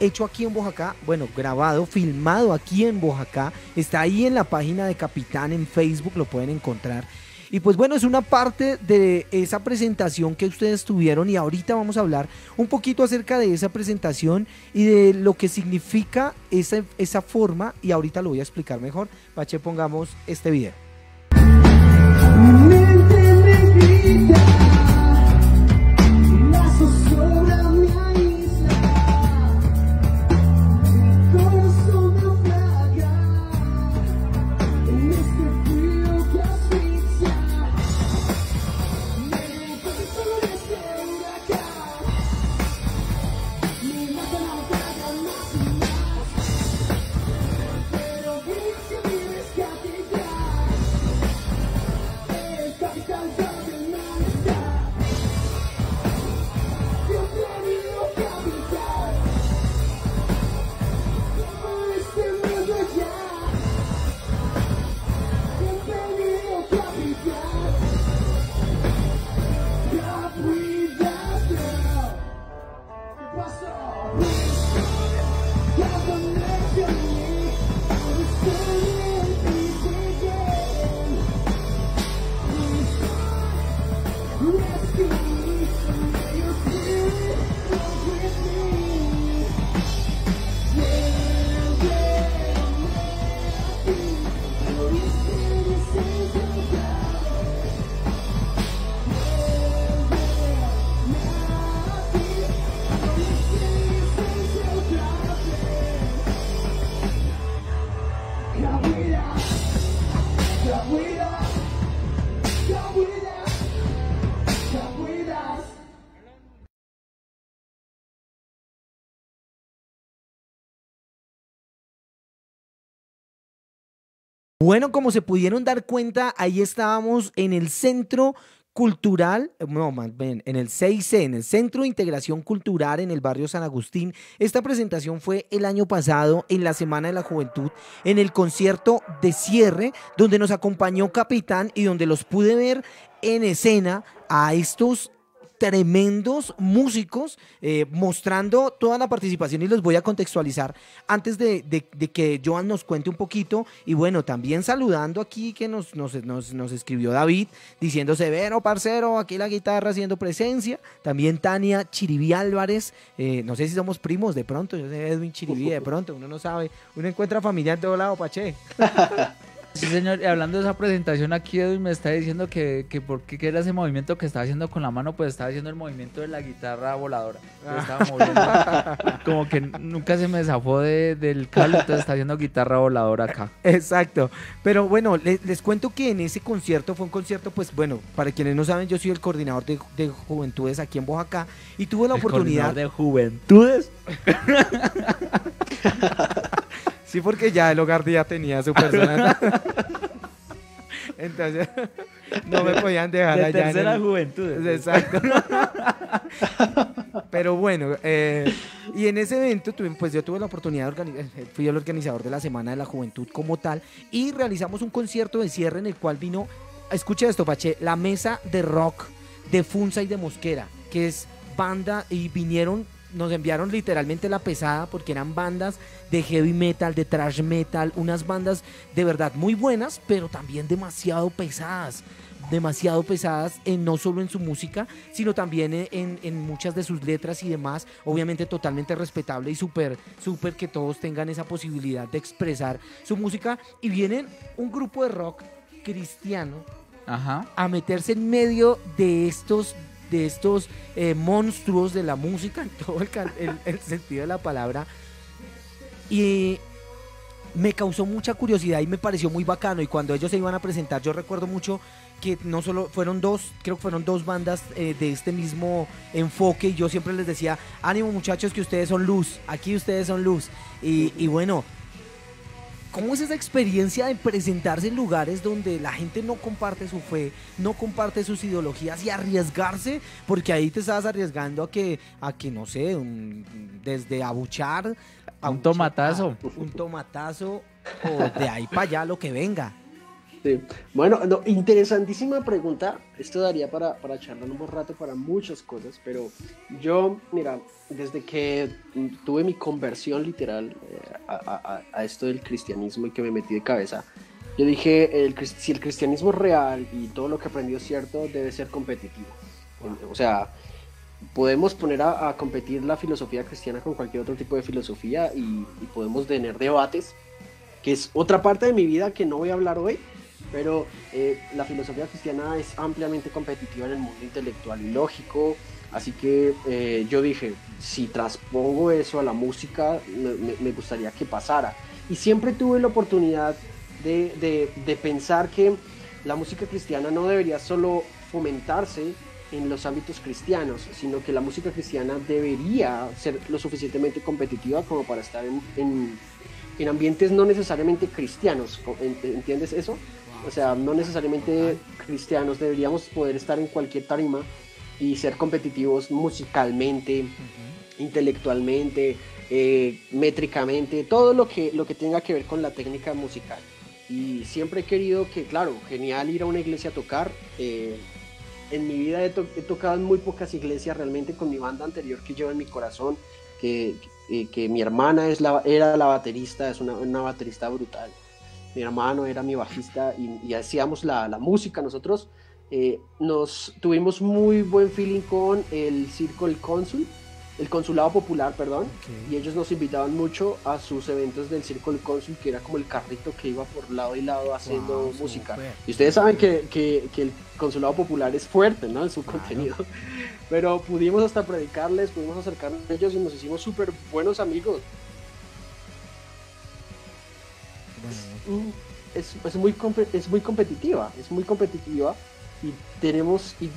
hecho aquí en Bojacá, bueno, grabado, filmado aquí en Bojacá, está ahí en la página de Capitán en Facebook, lo pueden encontrar. Y pues bueno, es una parte de esa presentación que ustedes tuvieron, y ahorita vamos a hablar un poquito acerca de esa presentación y de lo que significa esa, esa forma, y ahorita lo voy a explicar mejor. Pache, pongamos este video. Bueno, como se pudieron dar cuenta, ahí estábamos en el centro cultural, no, más bien, en el C I C, en el Centro de Integración Cultural en el barrio San Agustín. Esta presentación fue el año pasado en la Semana de la Juventud, en el concierto de cierre, donde nos acompañó Capitán y donde los pude ver en escena a estos tremendos músicos, eh, mostrando toda la participación, y los voy a contextualizar antes de, de, de que Joan nos cuente un poquito. Y bueno, también saludando aquí que nos, nos, nos, nos escribió David diciendo: severo parcero, aquí la guitarra haciendo presencia. También Tania Chiribí Álvarez, eh, no sé si somos primos de pronto, yo sé Edwin Chiribí de pronto, uno no sabe, uno encuentra familia en todo lado, Pache. Sí, señor, y hablando de esa presentación, aquí Edwin me está diciendo que, que porque que era ese movimiento que estaba haciendo con la mano, pues estaba haciendo el movimiento de la guitarra voladora. Ah. Estaba moviendo, como que nunca se me zafó de, del cable, entonces está haciendo guitarra voladora acá. Exacto, pero bueno, les, les cuento que en ese concierto, fue un concierto, pues bueno, para quienes no saben, yo soy el coordinador de, de juventudes aquí en Bojacá, y tuve la el oportunidad... ¿De juventudes? Sí, porque ya el hogar ya tenía su personal. Entonces, no me podían dejar de allá. De tercera en el... juventud. Exacto. Pero bueno, eh, y en ese evento, pues yo tuve la oportunidad de organizar, fui el organizador de la Semana de la Juventud como tal, y realizamos un concierto de cierre en el cual vino, escucha esto, Pache, la mesa de rock de Funza y de Mosquera, que es banda, y vinieron... Nos enviaron literalmente la pesada porque eran bandas de heavy metal, de thrash metal, unas bandas de verdad muy buenas, pero también demasiado pesadas, demasiado pesadas en, no solo en su música, sino también en, en muchas de sus letras y demás. Obviamente totalmente respetable y súper, súper que todos tengan esa posibilidad de expresar su música. Y vienen un grupo de rock cristiano, ajá, a meterse en medio de estos... de estos eh, monstruos de la música en todo el, el, el sentido de la palabra, y me causó mucha curiosidad y me pareció muy bacano. Y cuando ellos se iban a presentar, yo recuerdo mucho que no solo fueron dos, creo que fueron dos bandas eh, de este mismo enfoque, y yo siempre les decía: ánimo muchachos, que ustedes son luz, aquí ustedes son luz. Y, y bueno, ¿cómo es esa experiencia de presentarse en lugares donde la gente no comparte su fe, no comparte sus ideologías, y arriesgarse? Porque ahí te estás arriesgando a que, a que no sé, un, desde abuchar... A un tomatazo. A, un tomatazo, o de ahí para allá lo que venga. Sí. Bueno, no, interesantísima pregunta. Esto daría para, para charlar un buen rato para muchas cosas, pero yo, mira, desde que tuve mi conversión literal eh, a, a, a esto del cristianismo y que me metí de cabeza, yo dije, el, si el cristianismo es real y todo lo que aprendí es cierto, debe ser competitivo. O sea, podemos poner a, a competir la filosofía cristiana con cualquier otro tipo de filosofía, y, y podemos tener debates, que es otra parte de mi vida que no voy a hablar hoy. Pero eh, la filosofía cristiana es ampliamente competitiva en el mundo intelectual y lógico, así que eh, yo dije, si transpongo eso a la música, me, me gustaría que pasara. Y siempre tuve la oportunidad de, de, de pensar que la música cristiana no debería solo fomentarse en los ámbitos cristianos, sino que la música cristiana debería ser lo suficientemente competitiva como para estar en, en, en ambientes no necesariamente cristianos, ¿entiendes eso? O sea, no necesariamente cristianos, deberíamos poder estar en cualquier tarima y ser competitivos musicalmente, uh-huh, intelectualmente, eh, métricamente, todo lo que, lo que tenga que ver con la técnica musical. Y siempre he querido que, claro, genial ir a una iglesia a tocar. Eh, en mi vida he, to- he tocado en muy pocas iglesias realmente, con mi banda anterior que llevo en mi corazón, que, que, que mi hermana es la, era la baterista, es una, una baterista brutal. Mi hermano era mi bajista y, y hacíamos la, la música. Nosotros eh, nos tuvimos muy buen feeling con el circo, el cónsul, el Consulado Popular, perdón, okay. Y ellos nos invitaban mucho a sus eventos del circo, el cónsul, que era como el carrito que iba por lado y lado haciendo wow, música. Y ustedes saben que, que, que el Consulado Popular es fuerte, ¿no?, en su claro. contenido. Pero pudimos hasta predicarles, pudimos acercarnos a ellos y nos hicimos súper buenos amigos. Es, es, muy, es muy competitiva, es muy competitiva y tenemos, y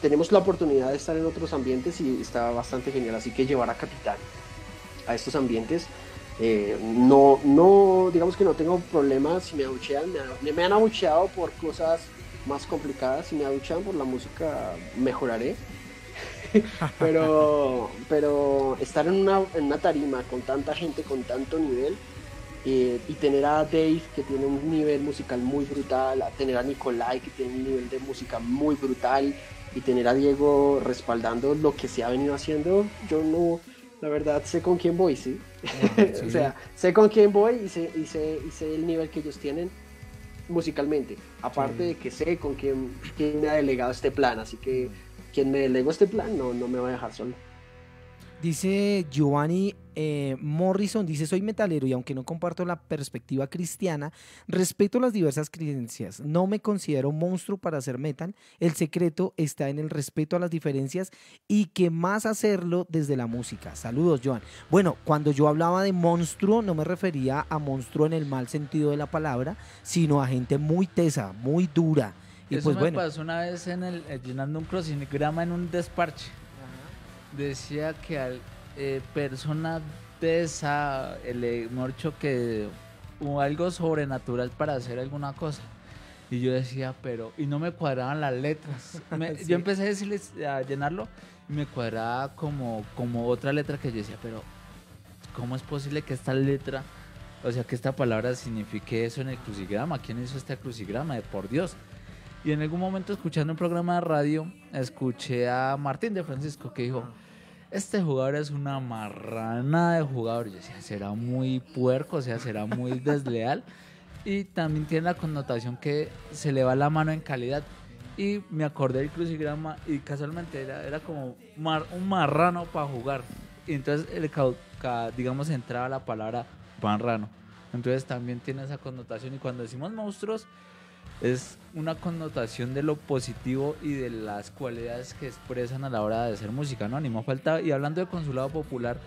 tenemos la oportunidad de estar en otros ambientes y está bastante genial, así que llevar a Capitán a estos ambientes, eh, no, no, digamos que no tengo problemas si me abuchean, me, me han abucheado por cosas más complicadas. Si me aduchan por la música, mejoraré. pero pero estar en una, en una tarima con tanta gente, con tanto nivel, eh, y tener a Dave, que tiene un nivel musical muy brutal, a tener a Nicolai, que tiene un nivel de música muy brutal, y tener a Diego respaldando lo que se ha venido haciendo, yo no, la verdad, sé con quién voy, ¿sí? sí. O sea, sé con quién voy y sé, y, sé, y sé el nivel que ellos tienen musicalmente, aparte sí. de que sé con quién, quién me ha delegado este plan, así que quien me delegó este plan no, no me va a dejar solo. Dice Giovanni eh, Morrison, dice: soy metalero y aunque no comparto la perspectiva cristiana, respeto las diversas creencias, no me considero monstruo para hacer metal, el secreto está en el respeto a las diferencias y que más hacerlo desde la música. Saludos, Joan. Bueno, cuando yo hablaba de monstruo, no me refería a monstruo en el mal sentido de la palabra, sino a gente muy tesa, muy dura. Y eso pues, me bueno. pasó una vez en el, llenando un crucigrama en un desparche. Decía que al, eh, persona de esa, el morcho que hubo algo sobrenatural para hacer alguna cosa. Y yo decía, pero, y no me cuadraban las letras. Me, sí. Yo empecé a decirles, a llenarlo, y me cuadraba como, como otra letra que yo decía, pero, ¿cómo es posible que esta letra, o sea, que esta palabra signifique eso en el crucigrama? ¿Quién hizo este crucigrama? Por Dios. Y en algún momento, escuchando un programa de radio, escuché a Martín de Francisco que dijo, este jugador es una marrana de jugador. Yo decía, será muy puerco, o sea, será muy desleal. Y también tiene la connotación que se le va la mano en calidad. Y me acordé del crucigrama y casualmente era, era como mar, un marrano para jugar. Y entonces, el, digamos, entraba la palabra marrano. Entonces también tiene esa connotación. Y cuando decimos monstruos, es una connotación de lo positivo y de las cualidades que expresan a la hora de hacer música, ¿no? Ni más falta. Y hablando de Consulado Popular,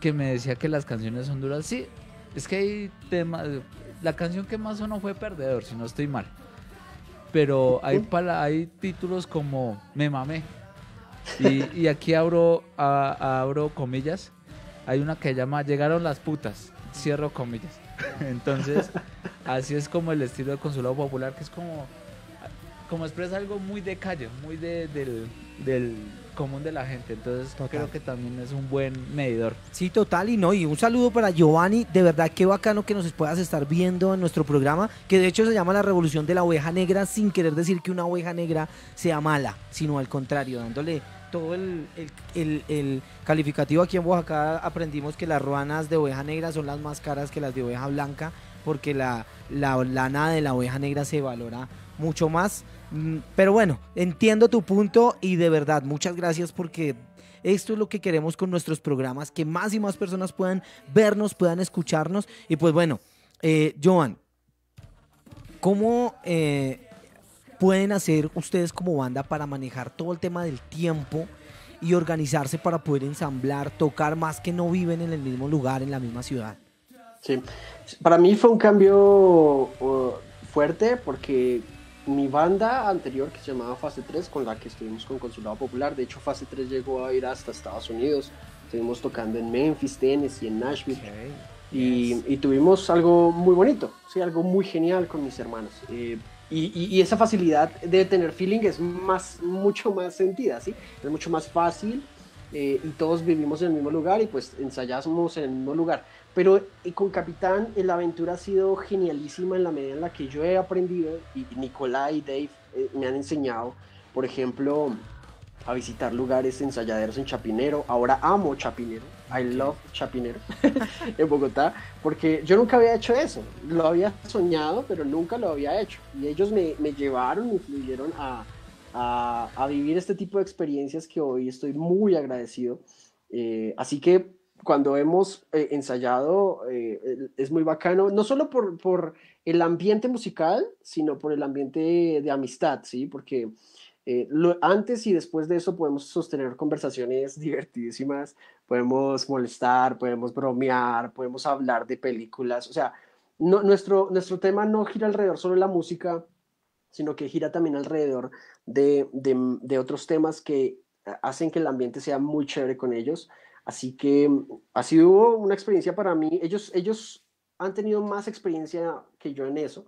que me decía que las canciones son duras, sí, es que hay temas. La canción que más sonó fue Perdedor, si no estoy mal. Pero hay, para, hay títulos como Me Mamé. Y, y aquí abro, a, abro comillas. Hay una que llama Llegaron las putas, cierro comillas. Entonces, así es como el estilo de Consulado Popular, que es como, como expresa algo muy de calle, muy de, del, del común de la gente. Entonces, total. Creo que también es un buen medidor. Sí, total. Y no, y un saludo para Giovanni. De verdad, qué bacano que nos puedas estar viendo en nuestro programa, que de hecho se llama La Revolución de la Oveja Negra, sin querer decir que una oveja negra sea mala, sino al contrario, dándole todo el, el, el, el calificativo. Aquí en Bojacá aprendimos que las ruanas de oveja negra son las más caras que las de oveja blanca, porque la, la lana de la oveja negra se valora mucho más. Pero bueno, entiendo tu punto y de verdad, muchas gracias, porque esto es lo que queremos con nuestros programas, que más y más personas puedan vernos, puedan escucharnos. Y pues bueno, eh, Joan, ¿cómo eh, pueden hacer ustedes como banda para manejar todo el tema del tiempo y organizarse para poder ensamblar, tocar, más que no viven en el mismo lugar, en la misma ciudad? Sí, para mí fue un cambio uh, fuerte, porque mi banda anterior, que se llamaba Fase tres, con la que estuvimos con Consulado Popular, de hecho Fase tres llegó a ir hasta Estados Unidos, estuvimos tocando en Memphis, Tennessee, en Nashville, okay. y, yes. y tuvimos algo muy bonito, sí, algo muy genial con mis hermanos, eh, y, y, y esa facilidad de tener feeling es más, mucho más sentida, ¿sí? Es mucho más fácil, eh, y todos vivimos en el mismo lugar y pues ensayamos en el mismo lugar. Pero con Capitán la aventura ha sido genialísima en la medida en la que yo he aprendido, y Nicolai y Dave eh, me han enseñado, por ejemplo, a visitar lugares ensayaderos en Chapinero. Ahora amo Chapinero, I love Chapinero, en Bogotá, porque yo nunca había hecho eso. Lo había soñado, pero nunca lo había hecho. Y ellos me, me llevaron, me influyeron a, a, a vivir este tipo de experiencias que hoy estoy muy agradecido. Eh, así que cuando hemos eh, ensayado, eh, es muy bacano, no solo por, por el ambiente musical, sino por el ambiente de amistad, ¿sí? Porque eh, lo, antes y después de eso podemos sostener conversaciones divertidísimas, podemos molestar, podemos bromear, podemos hablar de películas. O sea, no, nuestro, nuestro tema no gira alrededor solo de la música, sino que gira también alrededor de, de, de otros temas que hacen que el ambiente sea muy chévere con ellos. Así que ha sido una experiencia para mí. Ellos, ellos han tenido más experiencia que yo en eso,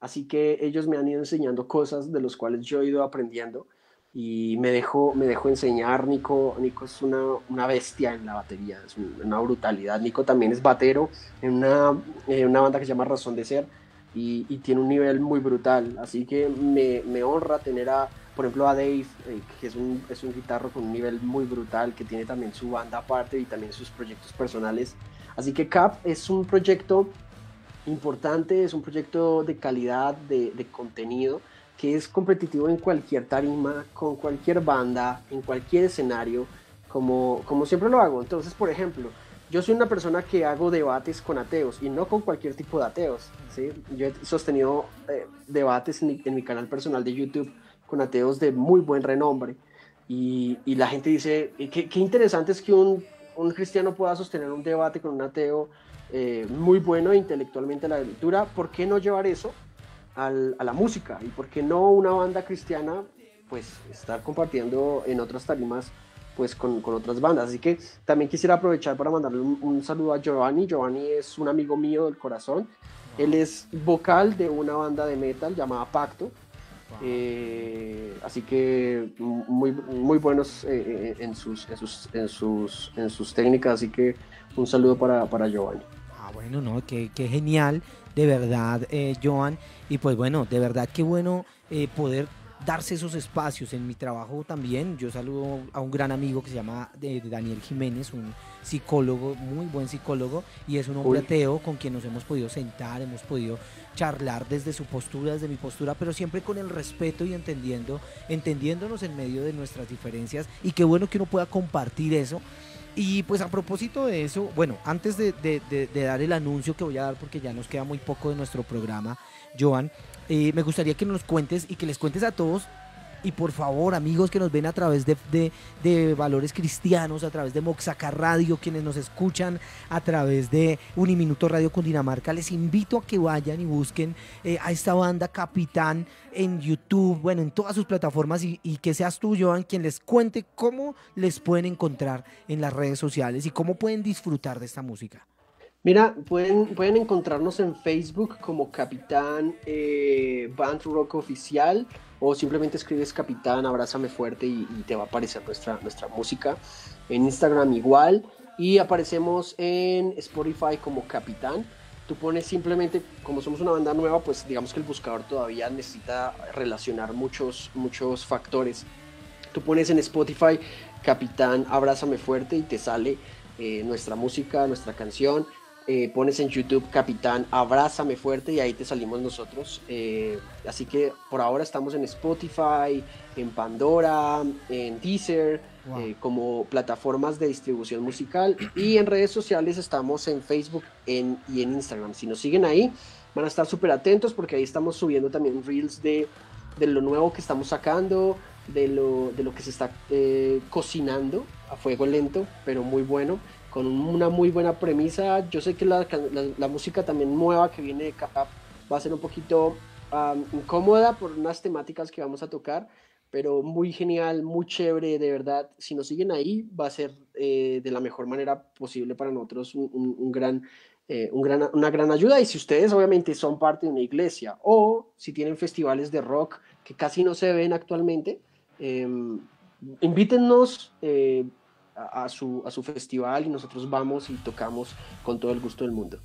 Así que ellos me han ido enseñando cosas de las cuales yo he ido aprendiendo y me dejó, me dejó enseñar. Nico, Nico es una, una bestia en la batería, es una brutalidad. Nico también es batero en una, en una banda que se llama Razón de Ser y, y tiene un nivel muy brutal. Así que me, me honra tener a, por ejemplo, a Dave, eh, que es un, es un guitarro con un nivel muy brutal, que tiene también su banda aparte y también sus proyectos personales. Así que Cap es un proyecto importante, es un proyecto de calidad, de, de contenido, que es competitivo en cualquier tarima, con cualquier banda, en cualquier escenario, como, como siempre lo hago. Entonces, por ejemplo, yo soy una persona que hago debates con ateos, y no con cualquier tipo de ateos, ¿sí? Yo he sostenido eh, debates en mi, en mi canal personal de YouTube con ateos de muy buen renombre, y, y la gente dice, qué, qué interesante es que un, un cristiano pueda sostener un debate con un ateo eh, muy bueno intelectualmente en la lectura. ¿Por qué no llevar eso Al, a la música? ¿Y por qué no una banda cristiana pues estar compartiendo en otras tarimas pues con, con otras bandas? Así que también quisiera aprovechar para mandarle un, un saludo a Giovanni. Giovanni es un amigo mío del corazón. Wow. Él es vocal de una banda de metal llamada Pacto. Wow. eh, así que muy, muy buenos eh, en, sus, en, sus, en, sus, en sus técnicas, así que un saludo para, para Giovanni. Ah, bueno, no, qué, qué genial, de verdad, eh, Joan. Y pues bueno, de verdad qué bueno eh, poder darse esos espacios. En mi trabajo también, yo saludo a un gran amigo que se llama eh, Daniel Jiménez, un psicólogo, muy buen psicólogo, y es un hombre ateo con quien nos hemos podido sentar, hemos podido charlar desde su postura, desde mi postura, pero siempre con el respeto y entendiendo, entendiéndonos en medio de nuestras diferencias, y qué bueno que uno pueda compartir eso. Y pues a propósito de eso, bueno, antes de, de, de, de dar el anuncio que voy a dar, porque ya nos queda muy poco de nuestro programa, Joan, eh, me gustaría que nos cuentes y que les cuentes a todos, y por favor, amigos que nos ven a través de, de, de Valores Cristianos, a través de Moxacá Radio, quienes nos escuchan a través de Uniminuto Radio Cundinamarca, les invito a que vayan y busquen eh, a esta banda Capitán en YouTube, bueno, en todas sus plataformas, y, y que seas tú, Joan, quien les cuente cómo les pueden encontrar en las redes sociales y cómo pueden disfrutar de esta música. Mira, pueden, pueden encontrarnos en Facebook como Capitán eh, Band Rock Oficial, o simplemente escribes Capitán, abrázame fuerte y, y te va a aparecer nuestra, nuestra música. En Instagram igual, y aparecemos en Spotify como Capitán. Tú pones simplemente, como somos una banda nueva, pues digamos que el buscador todavía necesita relacionar muchos, muchos factores. Tú pones en Spotify Capitán, abrázame fuerte y te sale eh, nuestra música, nuestra canción. Eh, pones en YouTube Capitán, abrázame fuerte y ahí te salimos nosotros. Eh, así que por ahora estamos en Spotify, en Pandora, en Deezer, wow, eh, como plataformas de distribución musical, y en redes sociales estamos en Facebook en, y en Instagram. Si nos siguen ahí van a estar súper atentos, porque ahí estamos subiendo también reels de, de lo nuevo que estamos sacando, de lo, de lo que se está eh, cocinando a fuego lento, pero muy bueno, con una muy buena premisa. Yo sé que la, la, la música también nueva que viene de Cap va a ser un poquito um, incómoda por unas temáticas que vamos a tocar, pero muy genial, muy chévere, de verdad. Si nos siguen ahí va a ser eh, de la mejor manera posible para nosotros un, un, un gran, eh, un gran, una gran ayuda. Y si ustedes obviamente son parte de una iglesia, o si tienen festivales de rock que casi no se ven actualmente, eh, invítennos eh, A su, a su festival y nosotros vamos y tocamos con todo el gusto del mundo.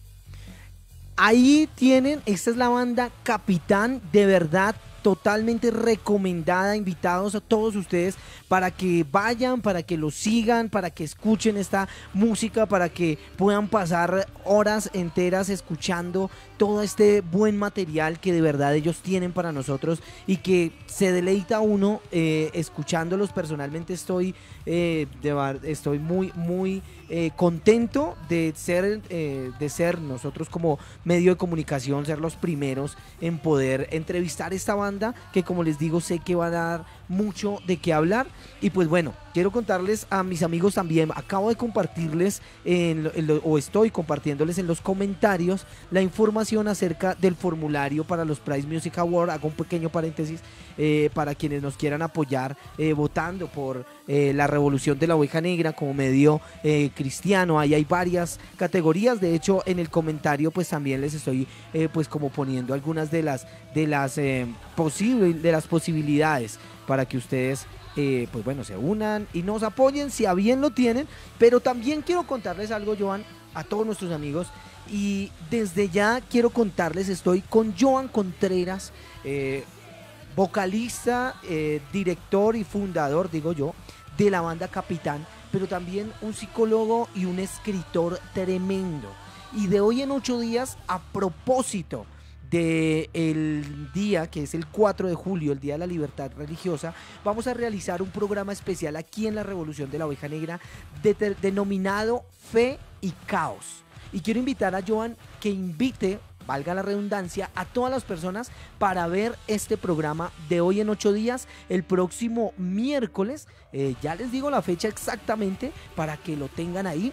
Ahí tienen, esta es la banda Capitán, de verdad totalmente recomendada. Invitados a todos ustedes para que vayan, para que lo sigan, para que escuchen esta música, para que puedan pasar horas enteras escuchando todo este buen material que de verdad ellos tienen para nosotros y que se deleita uno eh, escuchándolos. Personalmente estoy, eh, de, estoy muy, muy eh, contento de ser, eh, de ser nosotros como medio de comunicación, ser los primeros en poder entrevistar esta banda, que como les digo sé que va a dar mucho de qué hablar. Y pues bueno, quiero contarles a mis amigos también, acabo de compartirles en, en lo, o estoy compartiéndoles en los comentarios la información acerca del formulario para los Prize Music Awards. Hago un pequeño paréntesis eh, para quienes nos quieran apoyar eh, votando por eh, la revolución de la oveja negra como medio eh, cristiano. Ahí hay varias categorías, de hecho en el comentario pues también les estoy eh, pues como poniendo algunas de las, de las, eh, posibles, de las posibilidades para que ustedes eh, pues bueno, se unan y nos apoyen si a bien lo tienen. Pero también quiero contarles algo, Joan, a todos nuestros amigos. Y desde ya quiero contarles, estoy con Joan Contreras, eh, vocalista, eh, director y fundador, digo yo, de la banda Capitán, pero también un psicólogo y un escritor tremendo. Y de hoy en ocho días, a propósito del día que es el cuatro de julio, el Día de la Libertad Religiosa, vamos a realizar un programa especial aquí en la Revolución de la Oveja Negra de, denominado Fe y Caos. Y quiero invitar a Joan que invite, valga la redundancia, a todas las personas para ver este programa de hoy en ocho días, el próximo miércoles. Eh, ya les digo la fecha exactamente para que lo tengan ahí.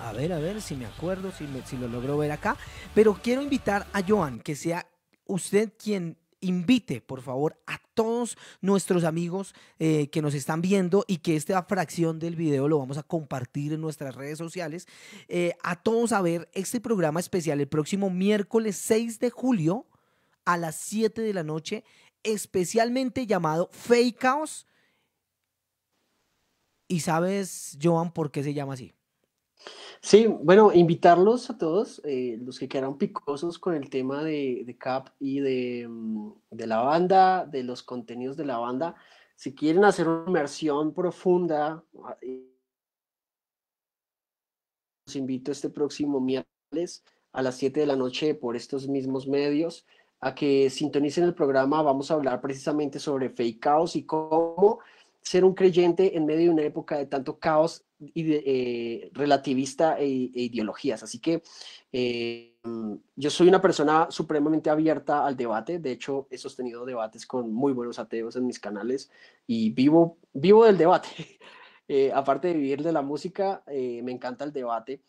A ver, a ver si me acuerdo, si, me, si lo logro ver acá. Pero quiero invitar a Joan, que sea usted quien invite, por favor, a todos nuestros amigos eh, que nos están viendo, y que esta fracción del video lo vamos a compartir en nuestras redes sociales, eh, a todos a ver este programa especial el próximo miércoles seis de julio a las siete de la noche, especialmente llamado Fe y Caos. ¿Y sabes, Joan, por qué se llama así? Sí, bueno, invitarlos a todos, eh, los que quedaron picosos con el tema de, de Cap y de, de la banda, de los contenidos de la banda. Si quieren hacer una inmersión profunda, los invito este próximo miércoles a las siete de la noche por estos mismos medios a que sintonicen el programa. Vamos a hablar precisamente sobre fe y caos y cómo ser un creyente en medio de una época de tanto caos y de, eh, relativista e, e ideologías. Así que eh, yo soy una persona supremamente abierta al debate. De hecho, he sostenido debates con muy buenos ateos en mis canales y vivo, vivo del debate. Eh, aparte de vivir de la música, eh, me encanta el debate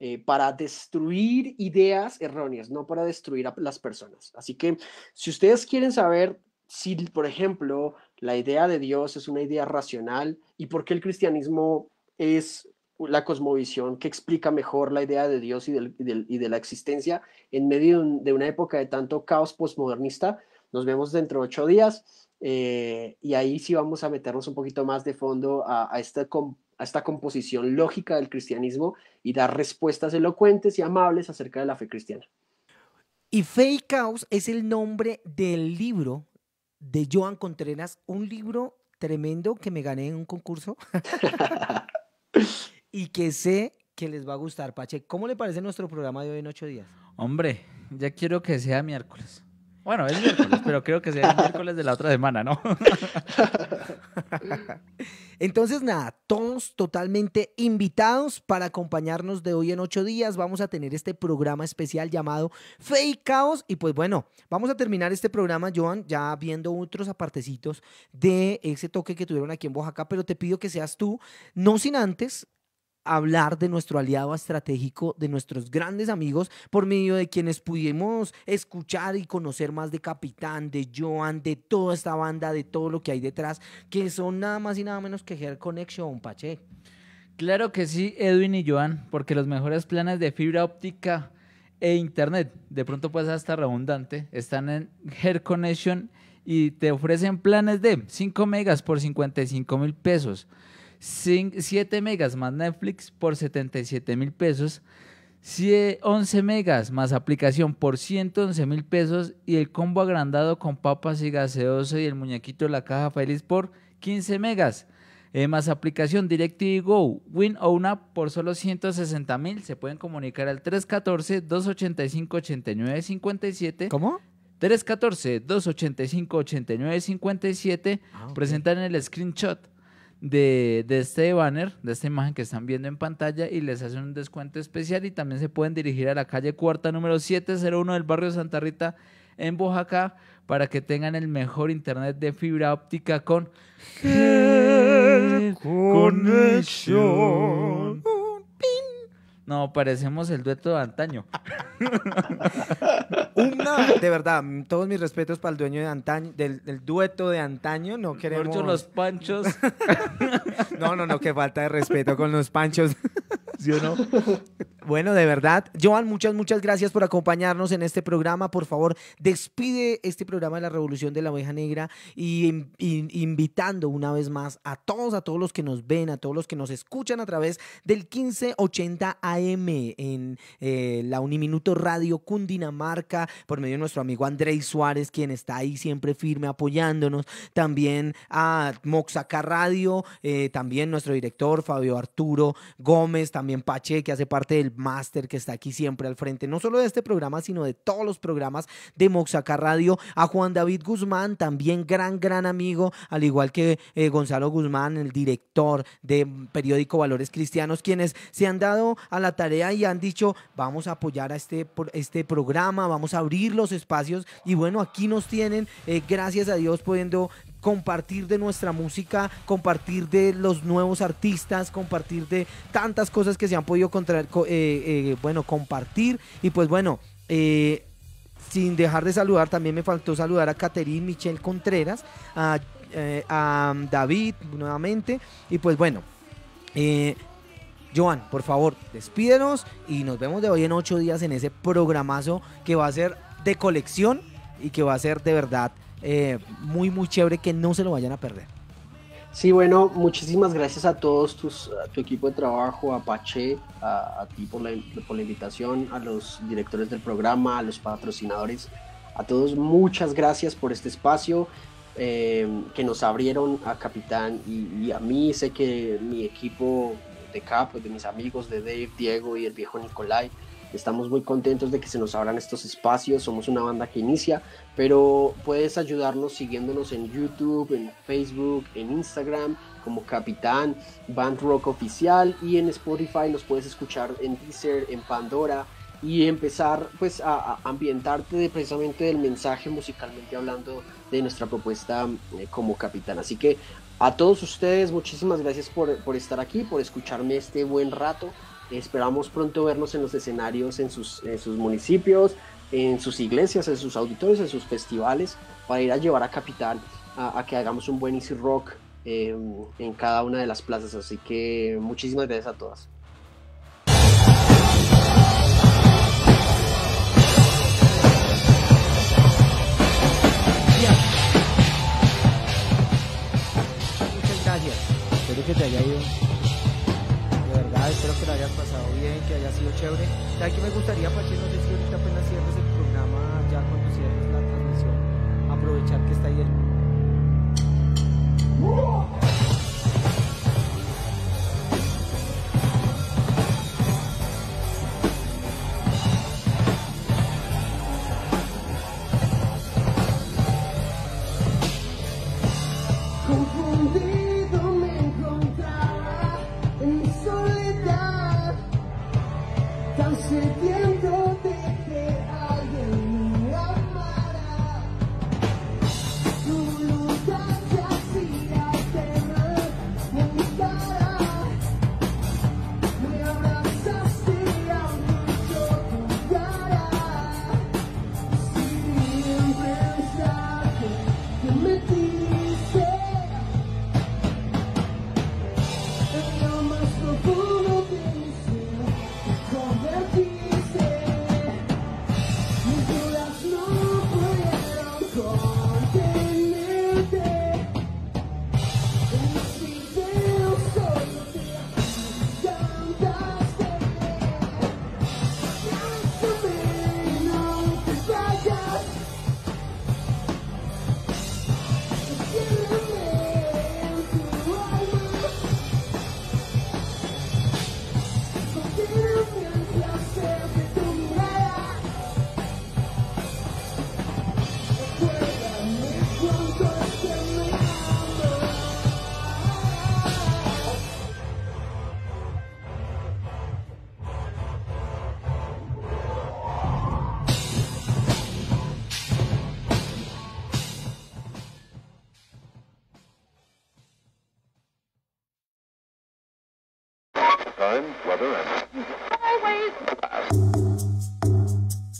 eh, para destruir ideas erróneas, no para destruir a las personas. Así que si ustedes quieren saber si, por ejemplo, la idea de Dios es una idea racional y por qué el cristianismo es la cosmovisión que explica mejor la idea de Dios y, del, y, del, y de la existencia en medio de, un, de una época de tanto caos posmodernista, nos vemos dentro de ocho días eh, y ahí sí vamos a meternos un poquito más de fondo a, a, esta com, a esta composición lógica del cristianismo y dar respuestas elocuentes y amables acerca de la fe cristiana. Y Fe y Caos es el nombre del libro de Joan Contreras, un libro tremendo que me gané en un concurso y que sé que les va a gustar. Pache, ¿cómo le parece nuestro programa de hoy en ocho días? Hombre, ya quiero que sea miércoles. Bueno, es miércoles, pero creo que sea el miércoles de la otra semana, ¿no? Entonces, nada, todos totalmente invitados para acompañarnos de hoy en ocho días. Vamos a tener este programa especial llamado Fe y Caos. Y pues bueno, vamos a terminar este programa, Joan, ya viendo otros apartecitos de ese toque que tuvieron aquí en Bojacá. Pero te pido que seas tú, no sin antes hablar de nuestro aliado estratégico, de nuestros grandes amigos, por medio de quienes pudimos escuchar y conocer más de Capitán, de Joan, de toda esta banda, de todo lo que hay detrás, que son nada más y nada menos que Hair Connection, Pache. Claro que sí, Edwin y Joan, porque los mejores planes de fibra óptica e internet, de pronto pues hasta redundante, están en Hair Connection y te ofrecen planes de cinco megas por cincuenta y cinco mil pesos, siete megas más Netflix por setenta y siete mil pesos, once megas más aplicación por ciento once mil pesos y el combo agrandado con papas y gaseoso y el muñequito de la caja feliz por quince megas, eh, más aplicación DirecTV Go, Win o Una por solo ciento sesenta mil. Se pueden comunicar al trescientos catorce, doscientos ochenta y cinco, ochenta y nueve cincuenta y siete. ¿Cómo? trescientos catorce, doscientos ochenta y cinco, ochenta y nueve cincuenta y siete. Ah, okay. Presentan el screenshot De, de este banner, de esta imagen que están viendo en pantalla, y les hacen un descuento especial. Y también se pueden dirigir a la calle Cuarta número siete cero uno del barrio Santa Rita en Bojacá para que tengan el mejor internet de fibra óptica con Hair Connection. No, parecemos el dueto de antaño. Una, de verdad, todos mis respetos para el dueño de antaño, del, del dueto de antaño, no queremos... Por los panchos. No, no, no, que falta de respeto con los panchos. ¿Sí o no? Bueno, de verdad, Joan, muchas, muchas gracias por acompañarnos en este programa. Por favor, despide este programa de la Revolución de la Oveja Negra y, y invitando una vez más a todos, a todos los que nos ven, a todos los que nos escuchan a través del quince ochenta A M en eh, la Uniminuto Radio Cundinamarca, por medio de nuestro amigo Andrés Suárez, quien está ahí siempre firme apoyándonos, también a Moxacá Radio, eh, también nuestro director Fabio Arturo Gómez, también también Pache, que hace parte del máster, que está aquí siempre al frente, no solo de este programa, sino de todos los programas de Moxacá Radio, a Juan David Guzmán, también gran, gran amigo, al igual que eh, Gonzalo Guzmán, el director de periódico Valores Cristianos, quienes se han dado a la tarea y han dicho, vamos a apoyar a este, por este programa, vamos a abrir los espacios, y bueno, aquí nos tienen, eh, gracias a Dios, pudiendo compartir de nuestra música, compartir de los nuevos artistas, compartir de tantas cosas que se han podido contraer, eh, eh, bueno, compartir. Y pues bueno, eh, sin dejar de saludar, también me faltó saludar a Caterine Michelle Contreras, a, eh, a David nuevamente. Y pues bueno, eh, Joan, por favor, despídenos y nos vemos de hoy en ocho días en ese programazo que va a ser de colección y que va a ser de verdad Eh, muy muy chévere, que no se lo vayan a perder. Sí, bueno, muchísimas gracias a todos tus, a tu equipo de trabajo, a Pache, a, a ti por la, por la invitación, a los directores del programa, a los patrocinadores, a todos muchas gracias por este espacio eh, que nos abrieron a Capitán y, y a mí. Sé que mi equipo de Cap, de mis amigos de Dave, Diego y el viejo Nicolai, estamos muy contentos de que se nos abran estos espacios. Somos una banda que inicia, pero puedes ayudarnos siguiéndonos en YouTube, en Facebook, en Instagram como Capitán Band Rock Oficial, y en Spotify nos puedes escuchar, en Deezer, en Pandora, y empezar pues a, a ambientarte de, precisamente del mensaje musicalmente hablando de nuestra propuesta eh, como Capitán. Así que a todos ustedes muchísimas gracias por, por estar aquí, por escucharme este buen rato. Esperamos pronto vernos en los escenarios, en sus, en sus municipios, en sus iglesias, en sus auditorios, en sus festivales, para ir a llevar a Capitán a, a que hagamos un buen easy rock eh, en cada una de las plazas. Así que muchísimas gracias a todas. Muchas gracias. Espero que te haya ido. Espero que lo hayas pasado bien, que haya sido chévere. ¿Sabes qué me gustaría, Pache? No sé si ahorita apenas cierres el programa, ya cuando cierres la transmisión, aprovechar que está ahí el... ¡Oh! Time, weather, and...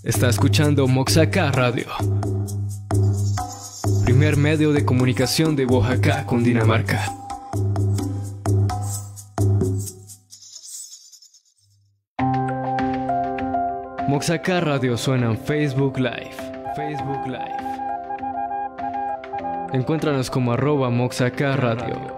Está escuchando Moxacá Radio, primer medio de comunicación de Bojacá, Cundinamarca. Moxacá Radio suena en Facebook Live. Facebook Live. Encuéntranos como arroba Moxacá Radio.